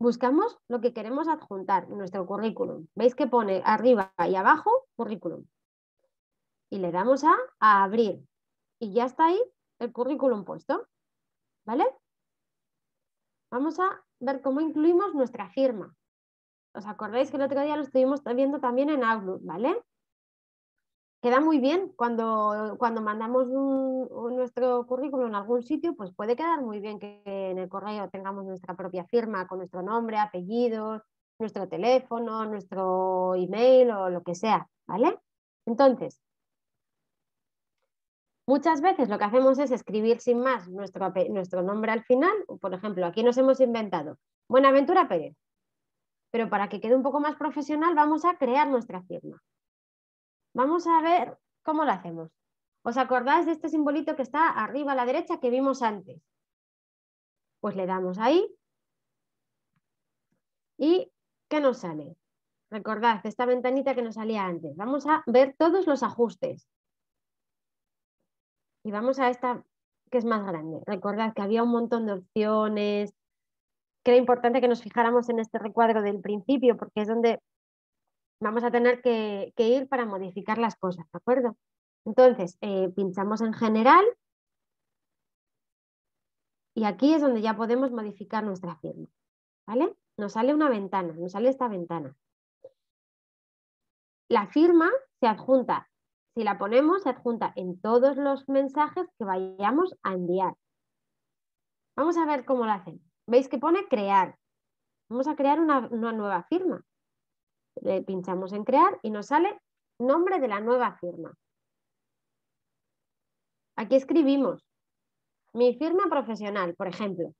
Buscamos lo que queremos adjuntar, nuestro currículum. ¿Veis que pone arriba y abajo currículum? Y le damos a abrir. Y ya está ahí el currículum puesto, ¿vale? Vamos a ver cómo incluimos nuestra firma. ¿Os acordáis que el otro día lo estuvimos viendo también en Outlook, ¿vale? Queda muy bien cuando mandamos nuestro currículum en algún sitio, pues puede quedar muy bien que en el correo tengamos nuestra propia firma con nuestro nombre, apellidos, nuestro teléfono, nuestro email o lo que sea, ¿vale? Entonces, Muchas veces lo que hacemos es escribir sin más nuestro nombre al final. Por ejemplo, aquí nos hemos inventado Buenaventura Pérez, pero para que quede un poco más profesional vamos a crear nuestra firma. Vamos a ver cómo lo hacemos. ¿Os acordáis de este simbolito que está arriba a la derecha que vimos antes? Pues le damos ahí y ¿qué nos sale? Recordad esta ventanita que nos salía antes. Vamos a ver todos los ajustes. Y vamos a esta que es más grande. Recordad que había un montón de opciones, que era importante que nos fijáramos en este recuadro del principio porque es donde vamos a tener que ir para modificar las cosas, ¿de acuerdo? Entonces, pinchamos en general y aquí es donde ya podemos modificar nuestra firma, ¿vale? Nos sale una ventana, nos sale esta ventana. La firma se adjunta, si la ponemos, se adjunta en todos los mensajes que vayamos a enviar. Vamos a ver cómo lo hacen. ¿Veis que pone crear? Vamos a crear una nueva firma. Le pinchamos en crear y nos sale nombre de la nueva firma. Aquí escribimos mi firma profesional, por ejemplo.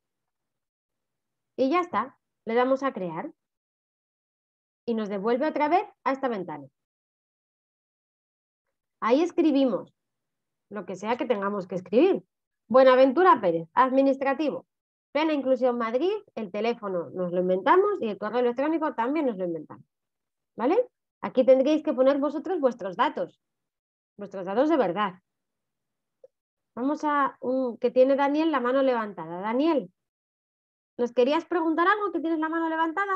Y ya está, le damos a crear y nos devuelve otra vez a esta ventana. Ahí escribimos lo que sea que tengamos que escribir. Buenaventura Pérez, administrativo. Plena Inclusión Madrid, el teléfono nos lo inventamos y el correo electrónico también nos lo inventamos, ¿vale? Aquí tendréis que poner vosotros vuestros datos de verdad. Vamos a un que tiene Daniel la mano levantada. Daniel, ¿nos querías preguntar algo que tienes la mano levantada?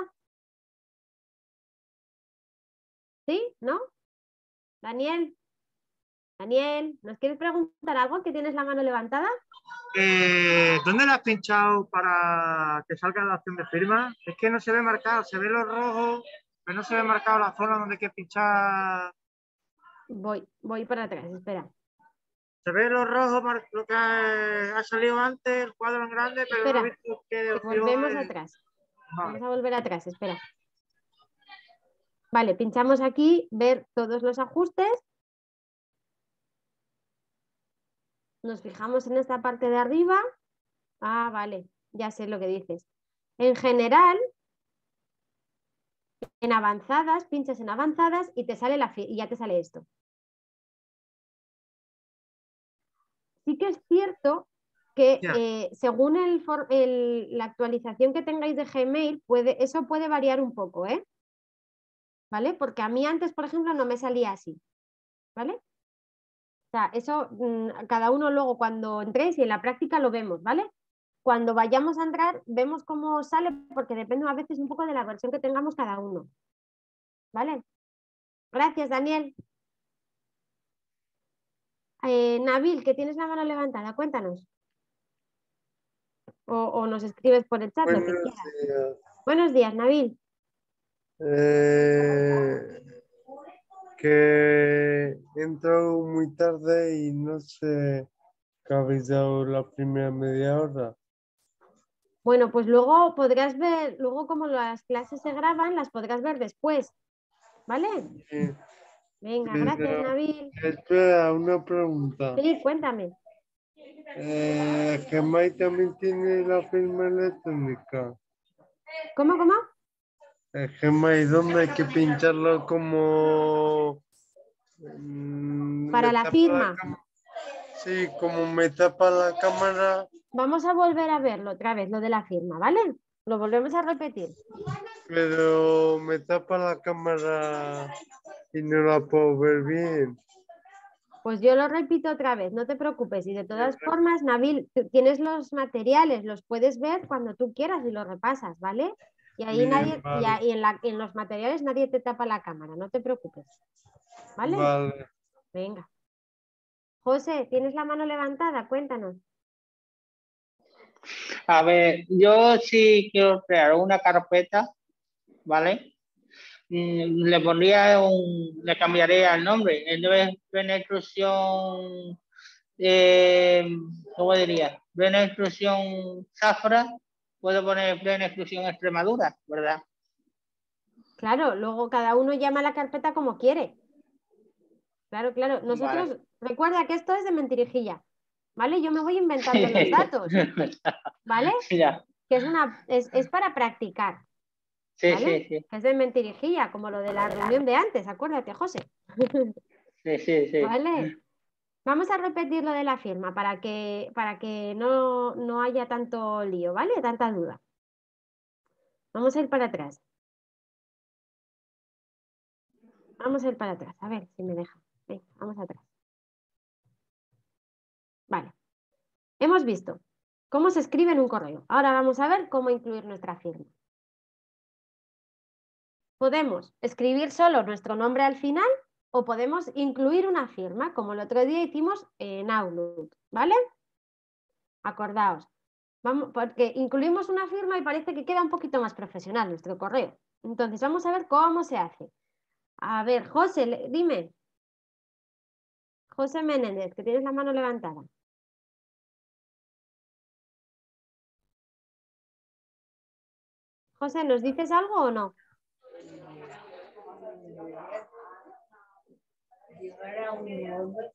¿Sí? ¿No? Daniel, ¿nos quieres preguntar algo que tienes la mano levantada? ¿Dónde la has pinchado para que salga la opción de firma? Es que no se ve marcado, se ve lo rojo, pero no se ve marcado la zona donde hay que pinchar. Voy para atrás, espera. Se ve lo rojo, lo que ha salido antes, el cuadro en grande, pero espera, no he visto que... Volvemos atrás. Vale. Vamos a volver atrás, espera. Vale, pinchamos aquí, ver todos los ajustes. Nos fijamos en esta parte de arriba. Ah, vale, ya sé lo que dices. En general, en avanzadas, pinchas en avanzadas y te sale y ya te sale esto. Sí que es cierto que según la actualización que tengáis de Gmail, eso puede variar un poco, ¿eh? ¿Vale? Porque a mí antes, por ejemplo, no me salía así, ¿vale? O sea, eso cada uno luego cuando entréis y en la práctica lo vemos, ¿vale? Cuando vayamos a entrar vemos cómo sale porque depende a veces un poco de la versión que tengamos cada uno, ¿vale? Gracias, Daniel. Nabil, que tienes la mano levantada, cuéntanos. O nos escribes por el chat, lo que quieras. Buenos días, Nabil. Que he entrado muy tarde y no sé qué habéis dado la primera media hora. Bueno, pues luego podrás ver, luego como las clases se graban, las podrás ver después, ¿vale? Sí. Venga, gracias, Nabil. Espera, una pregunta. Sí, cuéntame. ¿Gmail también tiene la firma electrónica? ¿Cómo? Gmail, ¿dónde hay que pincharlo como... para la firma? Sí, como me tapa la cámara. Vamos a volver a verlo otra vez, lo de la firma, ¿vale? Lo volvemos a repetir. Pero me tapa la cámara... y no la puedo ver bien. Pues yo lo repito otra vez, no te preocupes. Y de todas formas, Nabil, tienes los materiales, los puedes ver cuando tú quieras y los repasas, ¿vale? Y ahí bien, nadie, vale. Y en los materiales nadie te tapa la cámara, no te preocupes. ¿Vale? Vale. Venga. José, ¿tienes la mano levantada? Cuéntanos. A ver, yo sí quiero crear una carpeta, ¿vale? Le cambiaría el nombre, entonces Plena Inclusión, ¿cómo diría? Plena Inclusión Zafra, puedo poner Plena Inclusión Extremadura, ¿verdad? Claro, luego cada uno llama a la carpeta como quiere, Claro. Nosotros, vale. Recuerda que esto es de mentirijilla, ¿vale? Yo me voy inventando los datos, ¿vale? Ya. Que es para practicar. Sí, ¿vale? Sí, sí. Es de mentirijilla, como lo de la reunión de antes, acuérdate, José. Sí, sí, sí. ¿Vale? Vamos a repetir lo de la firma para que no haya tanto lío, ¿vale? Tanta duda. Vamos a ir para atrás. A ver si me deja. Venga, vamos atrás. Vale. Hemos visto cómo se escribe en un correo. Ahora vamos a ver cómo incluir nuestra firma. Podemos escribir solo nuestro nombre al final o podemos incluir una firma, como el otro día hicimos en Outlook, ¿vale? Acordaos, vamos, porque incluimos una firma y parece que queda un poquito más profesional nuestro correo. Entonces vamos a ver cómo se hace. A ver, José, dime. José Menéndez, que tienes la mano levantada. José, ¿nos dices algo o no?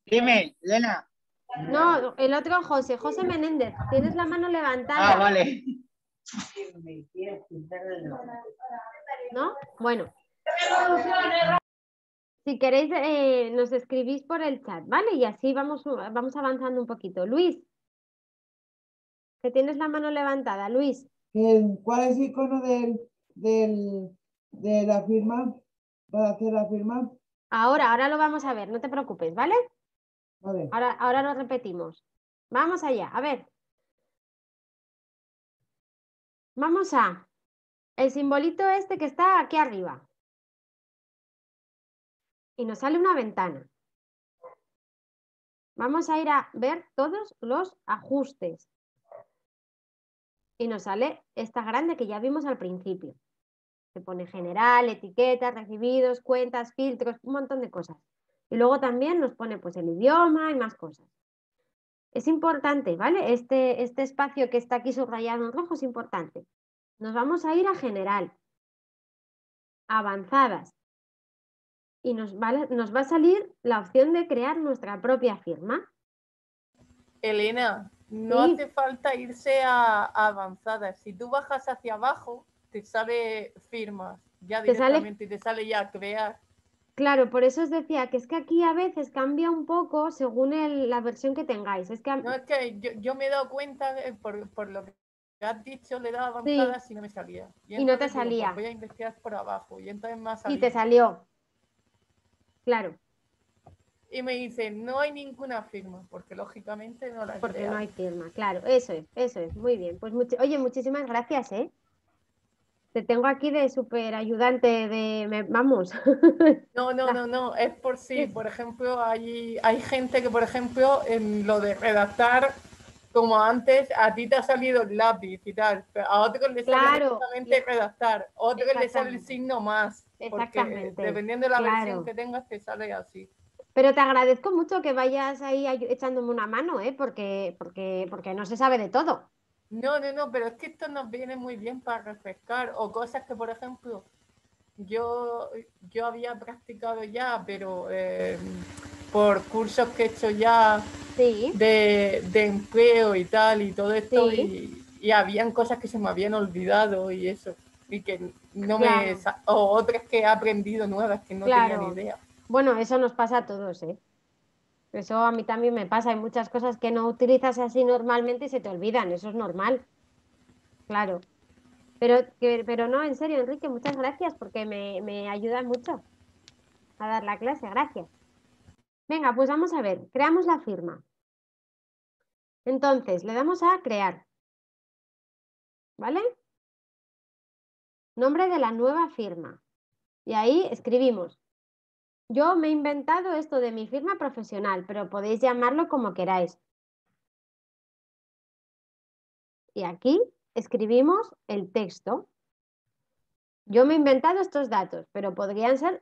Dime, Elena. No, el otro José, José Menéndez, tienes la mano levantada. Ah, vale. ¿No? Bueno. Si queréis, nos escribís por el chat, ¿vale? Y así vamos avanzando un poquito. Luis, que tienes la mano levantada, Luis. ¿Cuál es el icono de la firma? ¿Para hacer la firma? Ahora lo vamos a ver, no te preocupes, ¿vale? Vale. Ahora lo repetimos. Vamos allá, a ver. Vamos a el simbolito este que está aquí arriba. Y nos sale una ventana. Vamos a ir a ver todos los ajustes. Y nos sale esta grande que ya vimos al principio. Se pone general, etiquetas, recibidos, cuentas, filtros, un montón de cosas. Y luego también nos pone pues el idioma y más cosas. Es importante, ¿vale? Este espacio que está aquí subrayado en rojo es importante. Nos vamos a ir a general. Avanzadas. Y nos va a salir la opción de crear nuestra propia firma. Elena, no hace falta irse a avanzadas. Si tú bajas hacia abajo, te sale firmas, ya directamente, te sale ya crear. Claro, por eso os decía que es que aquí a veces cambia un poco según la versión que tengáis. No, es que yo me he dado cuenta por lo que has dicho, le he dado avanzadas y no me salía. Y no te salía. Voy a investigar por abajo y entonces más salía. Y te salió. Claro. Y me dicen, no hay ninguna firma, porque lógicamente no la hay. Porque no hay firma, claro, eso es, muy bien. Pues oye, muchísimas gracias, ¿eh? Te tengo aquí de súper ayudante vamos. No, es por sí. Por ejemplo, hay gente que, por ejemplo, en lo de redactar, como antes, a ti te ha salido el lápiz y tal, pero a otros le sale exactamente redactar, a otros le sale el signo más. Exactamente. Porque dependiendo de la versión que tengas, te sale así. Pero te agradezco mucho que vayas ahí echándome una mano, ¿eh? Porque no se sabe de todo. No, pero es que esto nos viene muy bien para refrescar o cosas que, por ejemplo, yo había practicado ya, pero por cursos que he hecho ya de empleo y tal y todo esto y habían cosas que se me habían olvidado y eso. Y que o otras que he aprendido nuevas que no tenía ni idea. Bueno, eso nos pasa a todos, ¿eh? Eso a mí también me pasa. Hay muchas cosas que no utilizas así normalmente y se te olvidan. Eso es normal. Claro. Pero no, en serio, Enrique, muchas gracias porque me ayuda mucho a dar la clase. Gracias. Venga, pues vamos a ver. Creamos la firma. Entonces, le damos a crear. ¿Vale? Nombre de la nueva firma. Y ahí escribimos. Yo me he inventado esto de mi firma profesional, pero podéis llamarlo como queráis. Y aquí escribimos el texto. Yo me he inventado estos datos, pero podrían ser,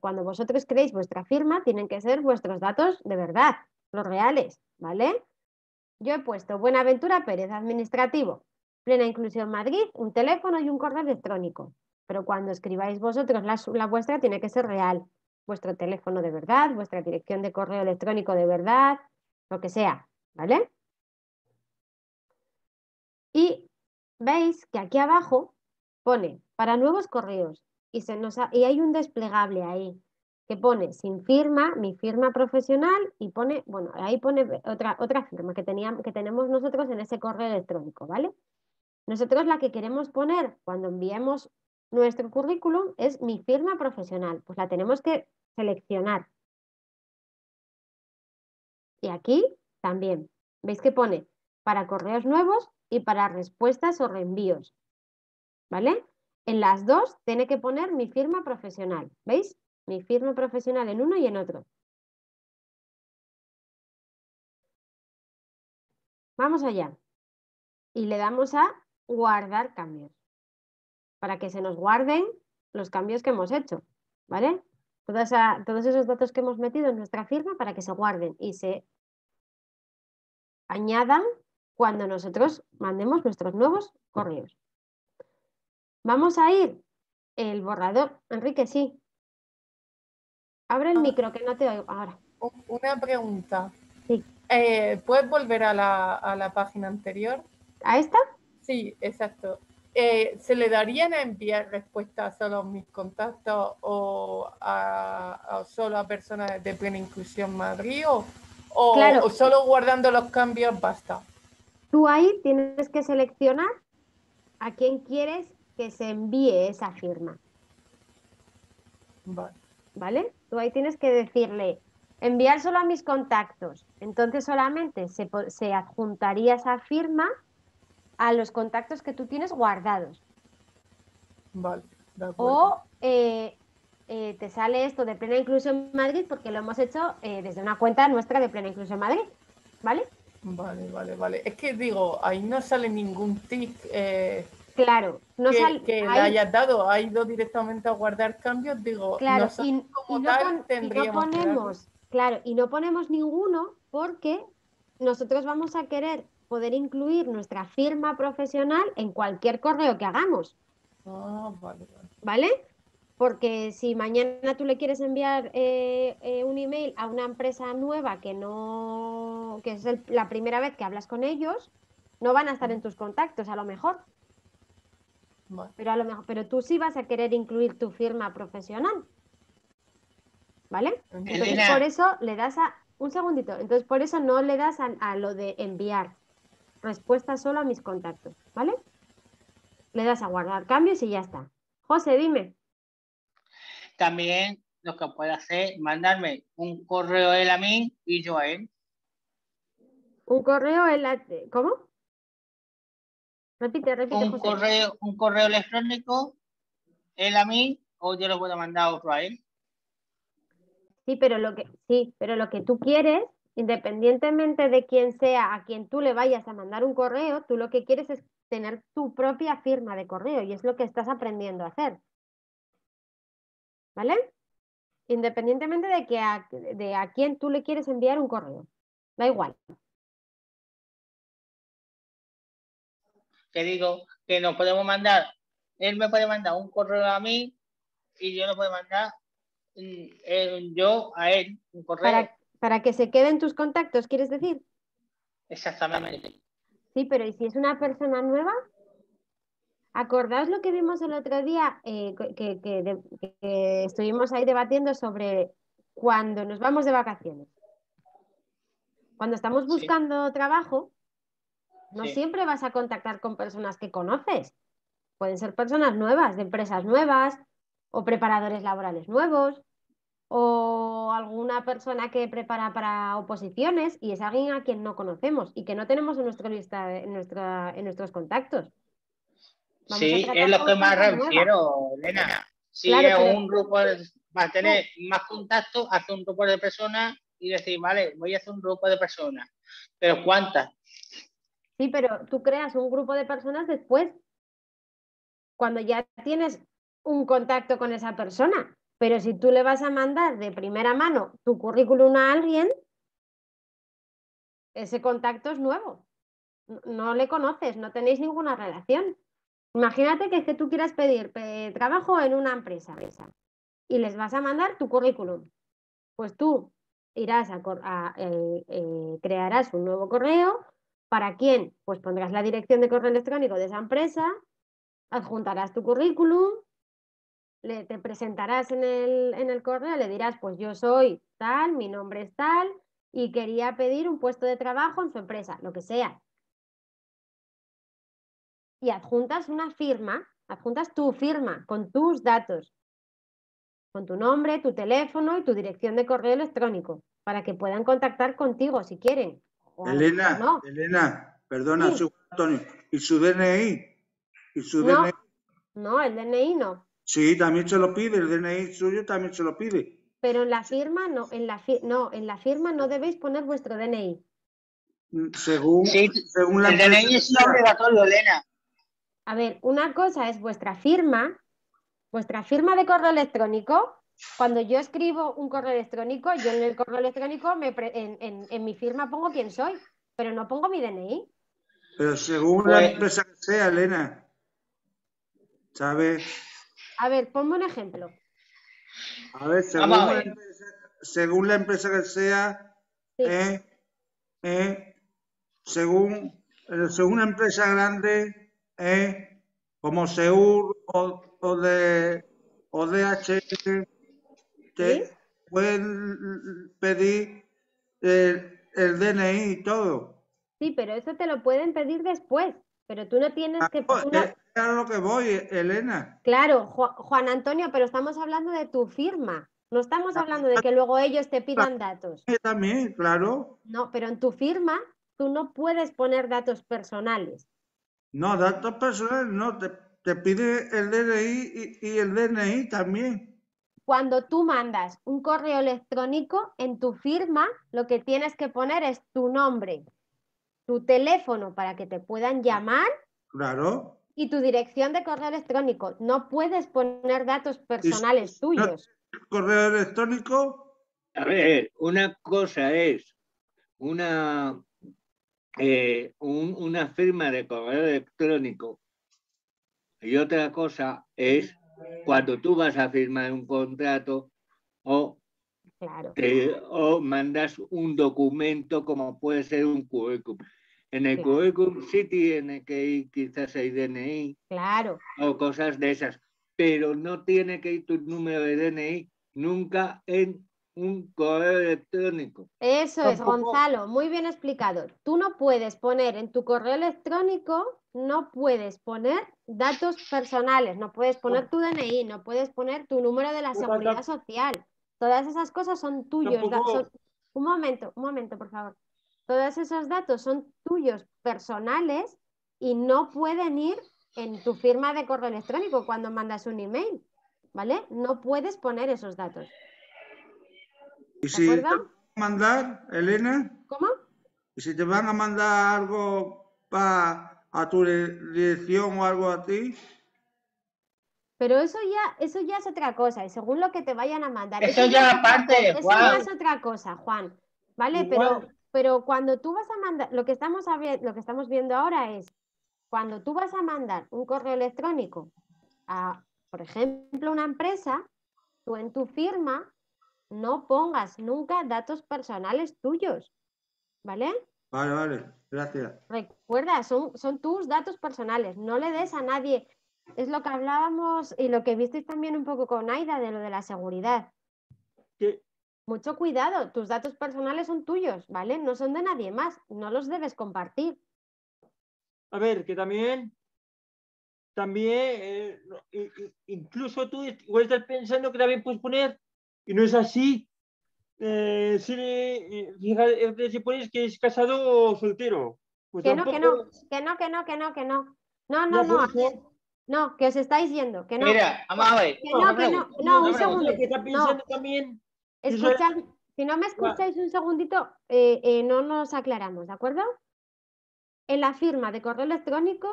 cuando vosotros creéis vuestra firma, tienen que ser vuestros datos de verdad, los reales, ¿vale? Yo he puesto Buenaventura Pérez, administrativo, Plena Inclusión Madrid, un teléfono y un correo electrónico. Pero cuando escribáis vosotros la vuestra, tiene que ser real. vuestro teléfono de verdad, vuestra dirección de correo electrónico de verdad, lo que sea, ¿vale? Y veis que aquí abajo pone para nuevos correos y hay un desplegable ahí que pone sin firma, mi firma profesional y pone, bueno, ahí pone otra firma que tenemos nosotros en ese correo electrónico, ¿vale? Nosotros la que queremos poner cuando enviemos nuestro currículum es mi firma profesional, pues la tenemos que seleccionar. Y aquí también, veis que pone para correos nuevos y para respuestas o reenvíos, ¿vale? En las dos tiene que poner mi firma profesional, ¿veis? Mi firma profesional en uno y en otro. Vamos allá. Y le damos a guardar cambios, para que se nos guarden los cambios que hemos hecho, ¿vale? Todos esos datos que hemos metido en nuestra firma para que se guarden y se añadan cuando nosotros mandemos nuestros nuevos correos. Vamos a ir el borrador. Enrique, sí. Abre el micro, que no te oigo ahora. Una pregunta. Sí. ¿Puedes volver a la página anterior? ¿A esta? Sí, exacto. ¿Se le darían a enviar respuestas solo a mis contactos o a solo a personas de Plena Inclusión Madrid? O, claro. ¿O solo guardando los cambios basta? Tú ahí tienes que seleccionar a quién quieres que se envíe esa firma. Vale. ¿Vale? Tú ahí tienes que decirle, enviar solo a mis contactos. Entonces solamente se adjuntaría esa firma a los contactos que tú tienes guardados. Vale, de acuerdo. O te sale esto de Plena Inclusión Madrid porque lo hemos hecho desde una cuenta nuestra de Plena Inclusión Madrid. ¿Vale? Vale, vale, vale. Es que digo, ahí no sale ningún tic... Claro, no que le hayas dado, ha ido directamente a guardar cambios, digo, claro, y no ponemos ninguno porque nosotros vamos a querer poder incluir nuestra firma profesional en cualquier correo que hagamos. Ah, vale, vale. ¿Vale? Porque si mañana tú le quieres enviar un email a una empresa nueva que es la primera vez que hablas con ellos, no van a estar en tus contactos, a lo mejor. Pero a lo mejor, pero tú sí vas a querer incluir tu firma profesional, ¿vale? Entonces por eso le das a... Un segundito. Entonces por eso no le das a lo de enviar respuesta solo a mis contactos, ¿vale? Le das a guardar cambios y ya está. José, dime. También lo que puede hacer, mandarme un correo él a mí y yo a él. ¿Un correo él a... ¿Cómo? Repite, José. Un correo electrónico, él a mí, o yo lo puedo mandar a otro a él. Sí, pero lo que tú quieres, independientemente de quién sea a quien tú le vayas a mandar un correo, tú lo que quieres es tener tu propia firma de correo y es lo que estás aprendiendo a hacer. ¿Vale? Independientemente de que a quién tú le quieres enviar un correo. Da igual. Que digo que nos podemos mandar, él me puede mandar un correo a mí y yo le puedo mandar yo a él un correo. Para que se queden tus contactos, ¿quieres decir? Exactamente. Sí, pero ¿y si es una persona nueva? Acordaos lo que vimos el otro día, que estuvimos ahí debatiendo sobre cuando nos vamos de vacaciones. Cuando estamos buscando trabajo, no siempre vas a contactar con personas que conoces. Pueden ser personas nuevas, de empresas nuevas, o preparadores laborales nuevos, o alguna persona que prepara para oposiciones y es alguien a quien no conocemos y que no tenemos en nuestra lista, en nuestros contactos. Sí, es lo que más refiero, Elena. Si un grupo va a tener más contactos, hace un grupo de personas y decir, vale, voy a hacer un grupo de personas. Pero ¿cuántas? Sí, pero tú creas un grupo de personas después, cuando ya tienes un contacto con esa persona. Pero si tú le vas a mandar de primera mano tu currículum a alguien, ese contacto es nuevo. No le conoces, no tenéis ninguna relación. Imagínate que tú quieras pedir trabajo en una empresa. y les vas a mandar tu currículum. Pues tú irás crearás un nuevo correo. ¿Para quién? Pues pondrás la dirección de correo electrónico de esa empresa, adjuntarás tu currículum, te presentarás en el correo, le dirás, pues yo soy tal, mi nombre es tal y quería pedir un puesto de trabajo en su empresa, lo que sea. Y adjuntas una firma, adjuntas tu firma con tus datos, con tu nombre, tu teléfono y tu dirección de correo electrónico, para que puedan contactar contigo si quieren. Elena, no. Elena, perdona, sí. Antonio, ¿y su DNI? ¿Y su DNI? No, el DNI no. Sí, también se lo pide, el DNI suyo también se lo pide. Pero en la firma no, en la firma no debéis poner vuestro DNI. Según la empresa. El DNI es obligatorio, Elena. A ver, una cosa es vuestra firma de correo electrónico. Cuando yo escribo un correo electrónico, yo en el correo electrónico, en mi firma pongo quién soy, pero no pongo mi DNI. Pero según la empresa que sea, Elena, ¿sabes? A ver, ponme un ejemplo. A ver, según la empresa que sea, sí. Según una empresa grande, como Seur o DHL, te pueden pedir el DNI y todo. Sí, pero eso te lo pueden pedir después. Pero tú no tienes Claro, lo que voy, Elena. Claro, Juan Antonio, pero estamos hablando de tu firma. No estamos hablando de que luego ellos te pidan datos. Yo también, claro. No, pero en tu firma tú no puedes poner datos personales. No, datos personales no. Te pide el DNI y el DNI también. Cuando tú mandas un correo electrónico, en tu firma lo que tienes que poner es tu nombre, tu teléfono para que te puedan llamar, claro, y tu dirección de correo electrónico. No puedes poner datos personales tuyos. ¿El correo electrónico? A ver, una cosa es una firma de correo electrónico y otra cosa es cuando tú vas a firmar un contrato o mandas un documento como puede ser un currículum. En el currículum sí tiene que ir quizás el DNI o cosas de esas, pero no tiene que ir tu número de DNI nunca en un correo electrónico. Eso es, Gonzalo, muy bien explicado. Tú no puedes poner en tu correo electrónico, no puedes poner datos personales, no puedes poner tu DNI, no puedes poner tu número de la seguridad social. Todas esas cosas son tuyos. Un momento, por favor. Todos esos datos son tuyos personales y no pueden ir en tu firma de correo electrónico cuando mandas un email, ¿vale? No puedes poner esos datos. ¿Y si te van a mandar, Elena? ¿Cómo? ¿Y si te van a mandar algo a tu dirección o algo a ti? Pero eso ya es otra cosa, y según lo que te vayan a mandar. Eso ya aparte, Juan. Eso ya es otra cosa, Juan, ¿vale? Pero cuando tú vas a mandar, lo que estamos viendo ahora es, cuando tú vas a mandar un correo electrónico a, por ejemplo, una empresa, tú en tu firma no pongas nunca datos personales tuyos, ¿vale? Vale, gracias. Recuerda, son tus datos personales, no le des a nadie. Es lo que hablábamos y lo que visteis también un poco con Aida de lo de la seguridad. Sí. Mucho cuidado, tus datos personales son tuyos, ¿vale? No son de nadie más, no los debes compartir. A ver, que también incluso tú igual estás pensando que también puedes poner, y no es así. Fíjate si pones que es casado o soltero. Pues que no, tampoco... que no. No, que os estáis yendo, que no. Mira, vamos a ver. Que no, un segundo. Escuchad, si no me escucháis un segundito, no nos aclaramos, ¿de acuerdo? En la firma de correo electrónico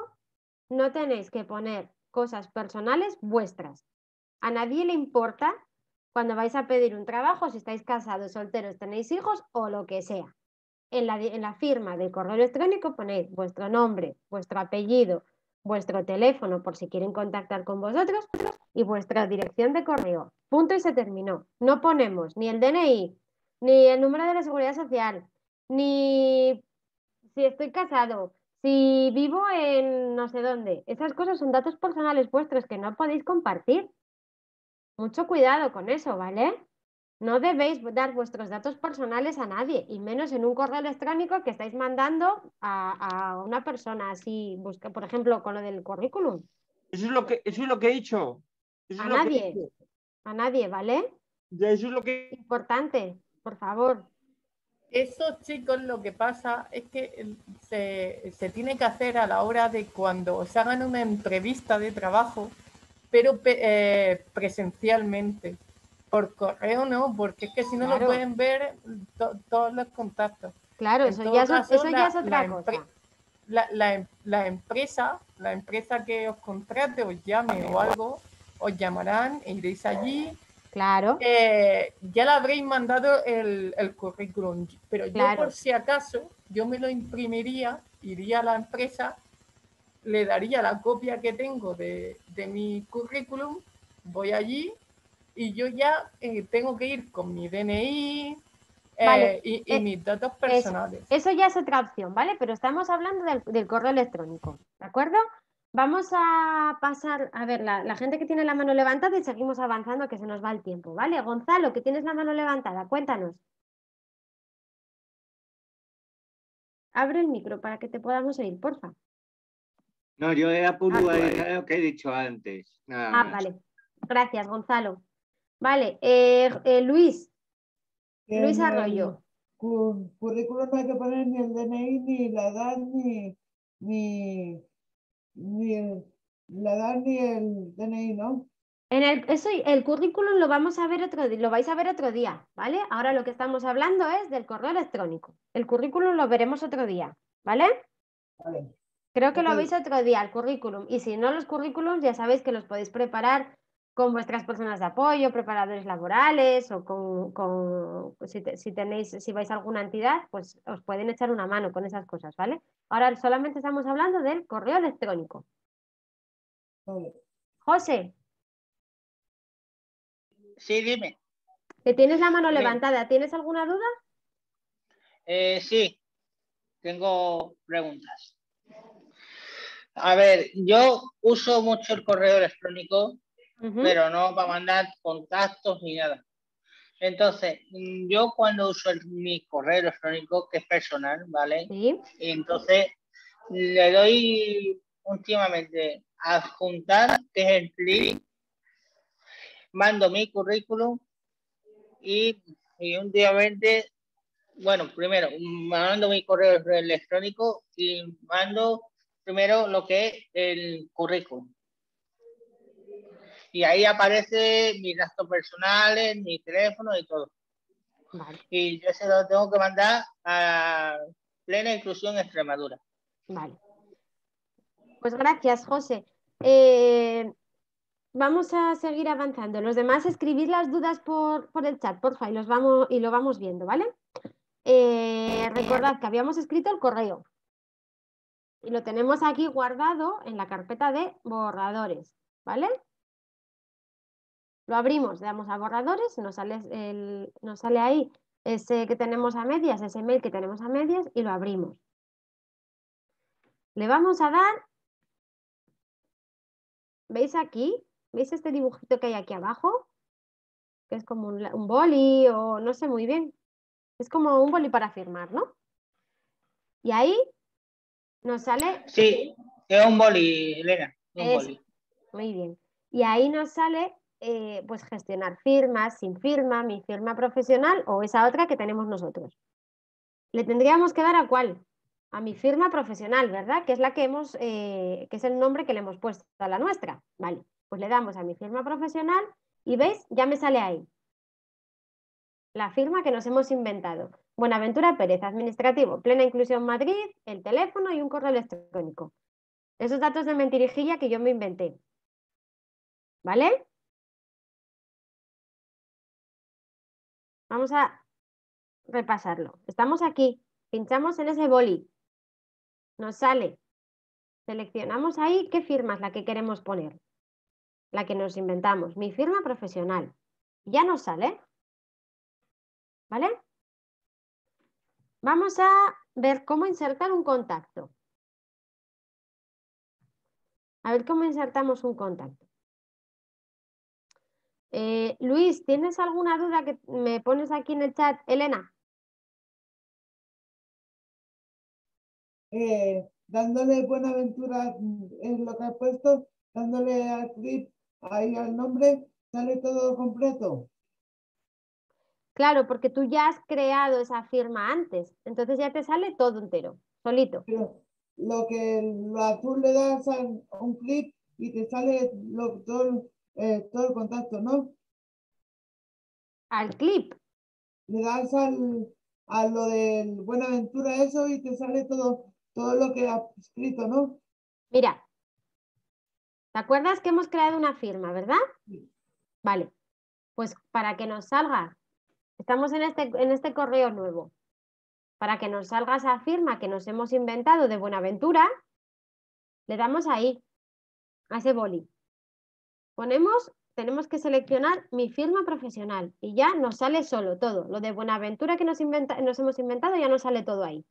no tenéis que poner cosas personales vuestras. A nadie le importa cuando vais a pedir un trabajo, si estáis casados, solteros, tenéis hijos o lo que sea. En la firma de correo electrónico ponéis vuestro nombre, vuestro apellido, vuestro teléfono por si quieren contactar con vosotros y vuestra dirección de correo. Punto y se terminó. No ponemos ni el DNI, ni el número de la seguridad social, ni si estoy casado, si vivo en no sé dónde. Esas cosas son datos personales vuestros que no podéis compartir. Mucho cuidado con eso, ¿vale? No debéis dar vuestros datos personales a nadie, y menos en un correo electrónico que estáis mandando a una persona así, busca, por ejemplo, con lo del currículum. Eso es lo que he dicho. Eso a es nadie, he dicho. A nadie, ¿vale? Ya, eso es lo que... Importante, por favor. Eso, chicos, lo que pasa es que se tiene que hacer a la hora de cuando se hagan una entrevista de trabajo, pero presencialmente. Por correo no, porque es que si no, claro, lo pueden ver todos los contactos. Claro, eso ya es otra cosa. La empresa que os contrate, os llame o algo, os llamarán e iréis allí. Claro. Ya le habréis mandado el currículum, pero claro, yo por si acaso, yo me lo imprimiría, iría a la empresa, le daría la copia que tengo de mi currículum, voy allí. Y yo ya tengo que ir con mi DNI vale, y mis datos personales. Eso ya es otra opción, ¿vale? Pero estamos hablando del correo electrónico, ¿de acuerdo? Vamos a pasar, a ver, la gente que tiene la mano levantada y seguimos avanzando que se nos va el tiempo, ¿vale? Gonzalo, que tienes la mano levantada, cuéntanos. Abre el micro para que te podamos oír, porfa. No, yo era por lo que he dicho antes. Nada más. Vale. Gracias, Gonzalo. Vale, Luis Arroyo. Currículum no hay que poner ni el DNI, ni la edad, ni el DNI, ¿no? El currículum lo vais a ver otro día, ¿vale? Ahora lo que estamos hablando es del correo electrónico. El currículum lo veremos otro día, ¿vale? Vale. Creo que lo veis otro día, el currículum. Y si no, los currículums ya sabéis que los podéis preparar con vuestras personas de apoyo, preparadores laborales o si vais a alguna entidad, pues os pueden echar una mano con esas cosas, ¿vale? Ahora solamente estamos hablando del correo electrónico. Vale. José. Sí, dime. Que tienes la mano levantada, ¿tienes alguna duda? Sí, tengo preguntas. A ver, yo uso mucho el correo electrónico, pero no para mandar contactos ni nada. Entonces, yo cuando uso mi correo electrónico, que es personal, ¿vale? Sí. Entonces, le doy últimamente adjuntar, que es el clic, mando mi currículum y últimamente, bueno, primero mando mi correo electrónico y mando primero lo que es el currículum. Y ahí aparece mis datos personales, mi teléfono y todo. Vale. Y yo se lo tengo que mandar a Plena Inclusión Extremadura. Vale. Pues gracias, José. Vamos a seguir avanzando. Los demás, escribid las dudas por el chat, porfa, y lo vamos viendo, ¿vale? Recordad que habíamos escrito el correo. Y lo tenemos aquí guardado en la carpeta de borradores, ¿vale? Lo abrimos, le damos a borradores, nos sale ahí ese que tenemos a medias, ese mail que tenemos a medias, y lo abrimos. Le vamos a dar, ¿veis aquí? ¿Veis este dibujito que hay aquí abajo? Que es como un boli o no sé muy bien. Es como un boli para firmar, ¿no? Y ahí nos sale... Sí, es un boli, Elena. Un boli. Muy bien. Y ahí nos sale... pues gestionar firmas, sin firma, mi firma profesional o esa otra que tenemos nosotros. Le tendríamos que dar ¿a cuál? A mi firma profesional, ¿verdad? Que es la que hemos, que es el nombre que le hemos puesto a la nuestra. Vale, pues le damos a mi firma profesional y ¿veis? Ya me sale ahí la firma que nos hemos inventado. Buenaventura Pérez, administrativo, Plena Inclusión Madrid, el teléfono y un correo electrónico. Esos datos de mentirijilla que yo me inventé. ¿Vale? Vamos a repasarlo. Estamos aquí, pinchamos en ese boli. Nos sale Seleccionamos ahí qué firma es la que queremos poner, la que nos inventamos, mi firma profesional. Ya nos sale, ¿vale? Vamos a ver cómo insertar un contacto. A ver cómo insertamos un contacto. Luis, ¿tienes alguna duda que me pones aquí en el chat? Elena. Dándole Buenaventura es lo que ha puesto, dándole al clip ahí al nombre, sale todo completo. Claro, porque tú ya has creado esa firma antes, entonces ya te sale todo entero, solito. Pero lo que tú le das a un clip y te sale todo el contacto, ¿no? Al clip. Le das a lo del Buenaventura eso y te sale todo lo que has escrito, ¿no? Mira, ¿te acuerdas que hemos creado una firma, verdad? Sí. Vale, pues para que nos salga, estamos en este correo nuevo, para que nos salga esa firma que nos hemos inventado de Buenaventura, le damos ahí, a ese boli. Tenemos que seleccionar mi firma profesional y ya nos sale solo todo. Lo de Buenaventura que nos hemos inventado ya nos sale todo ahí.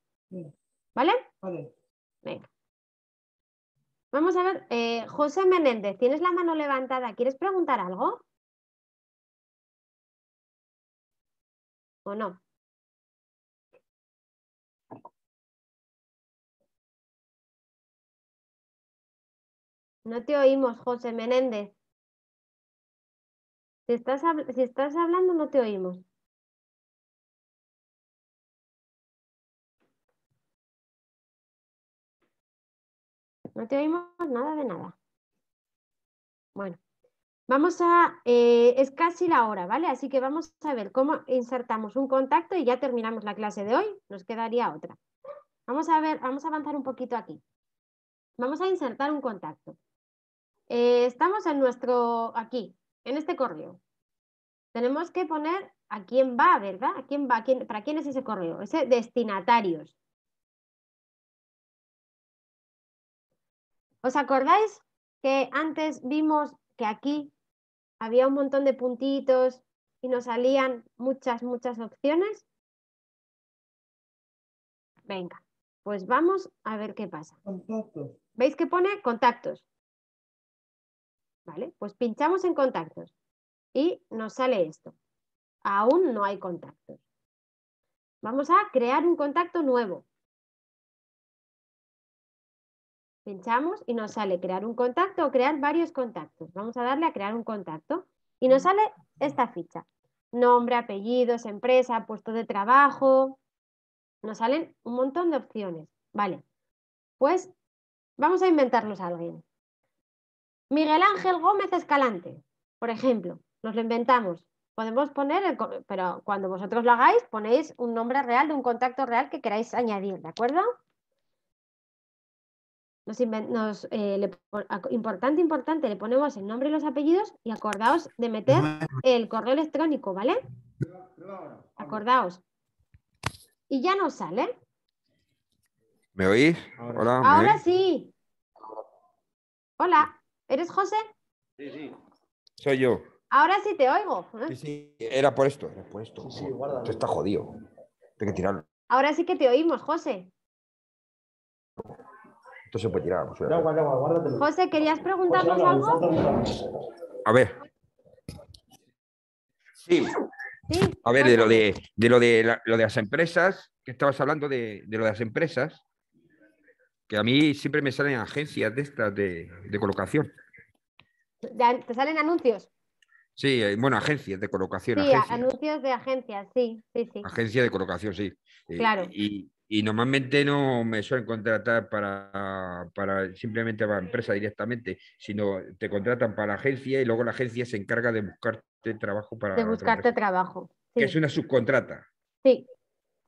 ¿Vale? Vale. Venga. Vamos a ver, José Menéndez, tienes la mano levantada, ¿quieres preguntar algo? ¿O no? No te oímos, José Menéndez. Si estás hablando, no te oímos. No te oímos nada de nada. Bueno, vamos a... es casi la hora, ¿vale? Así que vamos a ver cómo insertamos un contacto y ya terminamos la clase de hoy. Nos quedaría otra. Vamos a ver, vamos a avanzar un poquito aquí. Vamos a insertar un contacto. Estamos en nuestro... aquí. En este correo, tenemos que poner a quién va, ¿verdad? ¿A quién va? ¿Para quién es ese correo? Ese destinatarios. ¿Os acordáis que antes vimos que aquí había un montón de puntitos y nos salían muchas opciones? Venga, pues vamos a ver qué pasa. Contactos. ¿Veis que pone contactos? Vale, pues pinchamos en contactos y nos sale esto. Aún no hay contactos. Vamos a crear un contacto nuevo. Pinchamos y nos sale crear un contacto o crear varios contactos. Vamos a darle a crear un contacto y nos sale esta ficha. Nombre, apellidos, empresa, puesto de trabajo. Nos salen un montón de opciones. Vale, pues vamos a inventarnos a alguien. Miguel Ángel Gómez Escalante, por ejemplo, nos lo inventamos. Podemos poner, pero cuando vosotros lo hagáis, ponéis un nombre real de un contacto real que queráis añadir, ¿de acuerdo? Importante, le ponemos el nombre y los apellidos y acordaos de meter el correo electrónico, ¿vale? Acordaos. Y ya nos sale. ¿Me oís? Hola, ahora sí. Hola. ¿Eres José? Sí, sí. Soy yo. Ahora sí te oigo. Sí, sí. Era por esto. Era por esto. Sí, guárdalo. Esto está jodido. Tengo que tirarlo. Ahora sí que te oímos, José. Esto se puede tirar. No, guárdatelo. José, ¿querías preguntarnos algo? A ver. Sí. ¿Sí? A ver, de lo de las empresas, que estabas hablando de lo de las empresas. Que a mí siempre me salen agencias de estas de colocación. ¿Te salen anuncios? Sí, bueno, agencias de colocación. Sí, agencias. Anuncios de agencias, sí, sí, sí. Agencias de colocación, sí. Claro. Y normalmente no me suelen contratar para simplemente para empresa directamente, sino te contratan para la agencia y luego la agencia se encarga de buscarte trabajo para... De buscarte trabajo. Sí. Que es una subcontrata. Sí,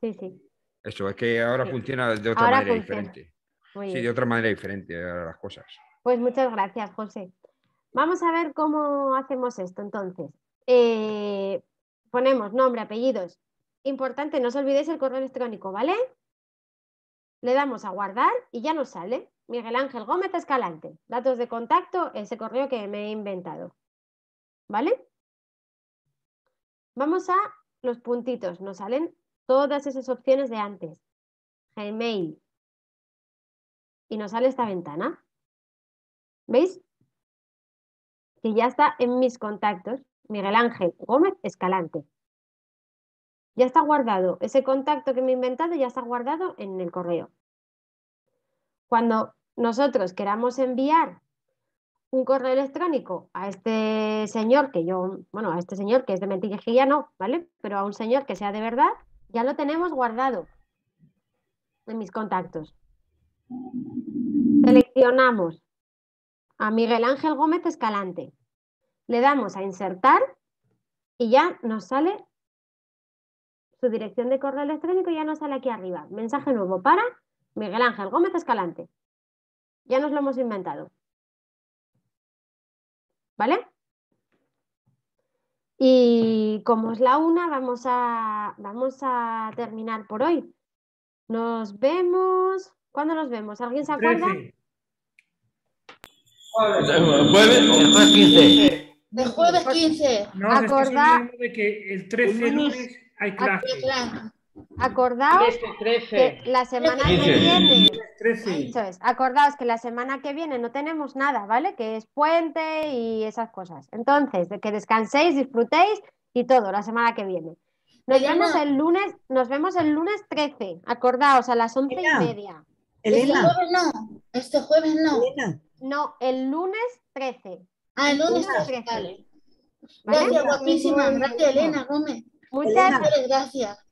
sí, sí. Eso, es que ahora funciona de otra manera diferente. Sí, de otra manera diferente a las cosas. Pues muchas gracias, José. Vamos a ver cómo hacemos esto, entonces. Ponemos nombre, apellidos. Importante, no os olvidéis el correo electrónico, ¿vale? Le damos a guardar y ya nos sale. Miguel Ángel Gómez Escalante. Datos de contacto, ese correo que me he inventado. ¿Vale? Vamos a los puntitos. Nos salen todas esas opciones de antes. Gmail. Y nos sale esta ventana. ¿Veis? Que ya está en mis contactos. Miguel Ángel Gómez Escalante. Ya está guardado. Ese contacto que me he inventado ya está guardado en el correo. Cuando nosotros queramos enviar un correo electrónico a este señor que yo, bueno, a este señor que es de mentirijilla no, ¿vale? Pero a un señor que sea de verdad, ya lo tenemos guardado en mis contactos. Seleccionamos a Miguel Ángel Gómez Escalante. Le damos a insertar y ya nos sale su dirección de correo electrónico, ya nos sale aquí arriba. Mensaje nuevo para Miguel Ángel Gómez Escalante. Ya nos lo hemos inventado. ¿Vale? Y como es la una, vamos a terminar por hoy. Nos vemos. ¿Cuándo nos vemos? ¿Alguien se acuerda? Jueves 15. De jueves 15. No, acordad de que el 13 lunes hay clase. Acordaos que la semana que viene. Es. Acordaos que la semana que viene no tenemos nada, ¿vale? Que es puente y esas cosas. Entonces, de que descanséis, disfrutéis y todo la semana que viene. Nos vemos el lunes, nos vemos el lunes 13. Acordaos, a las 11:30. Elena. Este jueves no. Elena. No, el lunes 13. Ah, el lunes 13. Vale. Gracias, guapísima. Gracias, Elena Gómez. Muchas gracias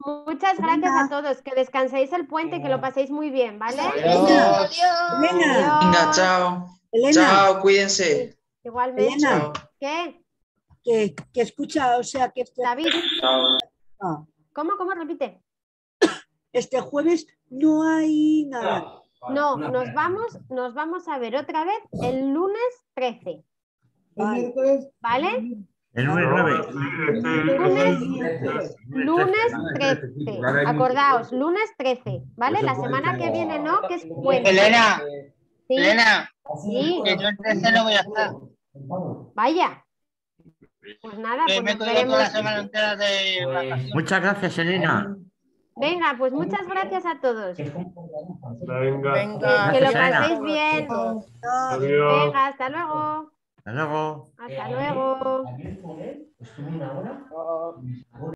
a todos. Que descanséis el puente, que lo paséis muy bien, ¿vale? Adiós. Elena. Venga, chao. Elena. Chao, cuídense. Igualmente. Elena. ¿Qué? Que escucha, o sea, que... David. Chao. ¿Cómo? Repite. Este jueves no hay nada. No, nos vamos a ver otra vez el lunes 13. ¿Vale? El lunes 13. Acordaos, lunes 13, ¿vale? La semana que viene no, que es puente. Elena, ¿sí? Elena, sí. Que yo el 13 no voy a estar. Vaya. Pues nada, pues me quedo la semana entera de vacaciones. Muchas gracias, Elena. Venga, pues muchas gracias a todos. Venga. Que lo paséis bien. Adiós. Venga, hasta luego. Hasta luego. Hasta luego.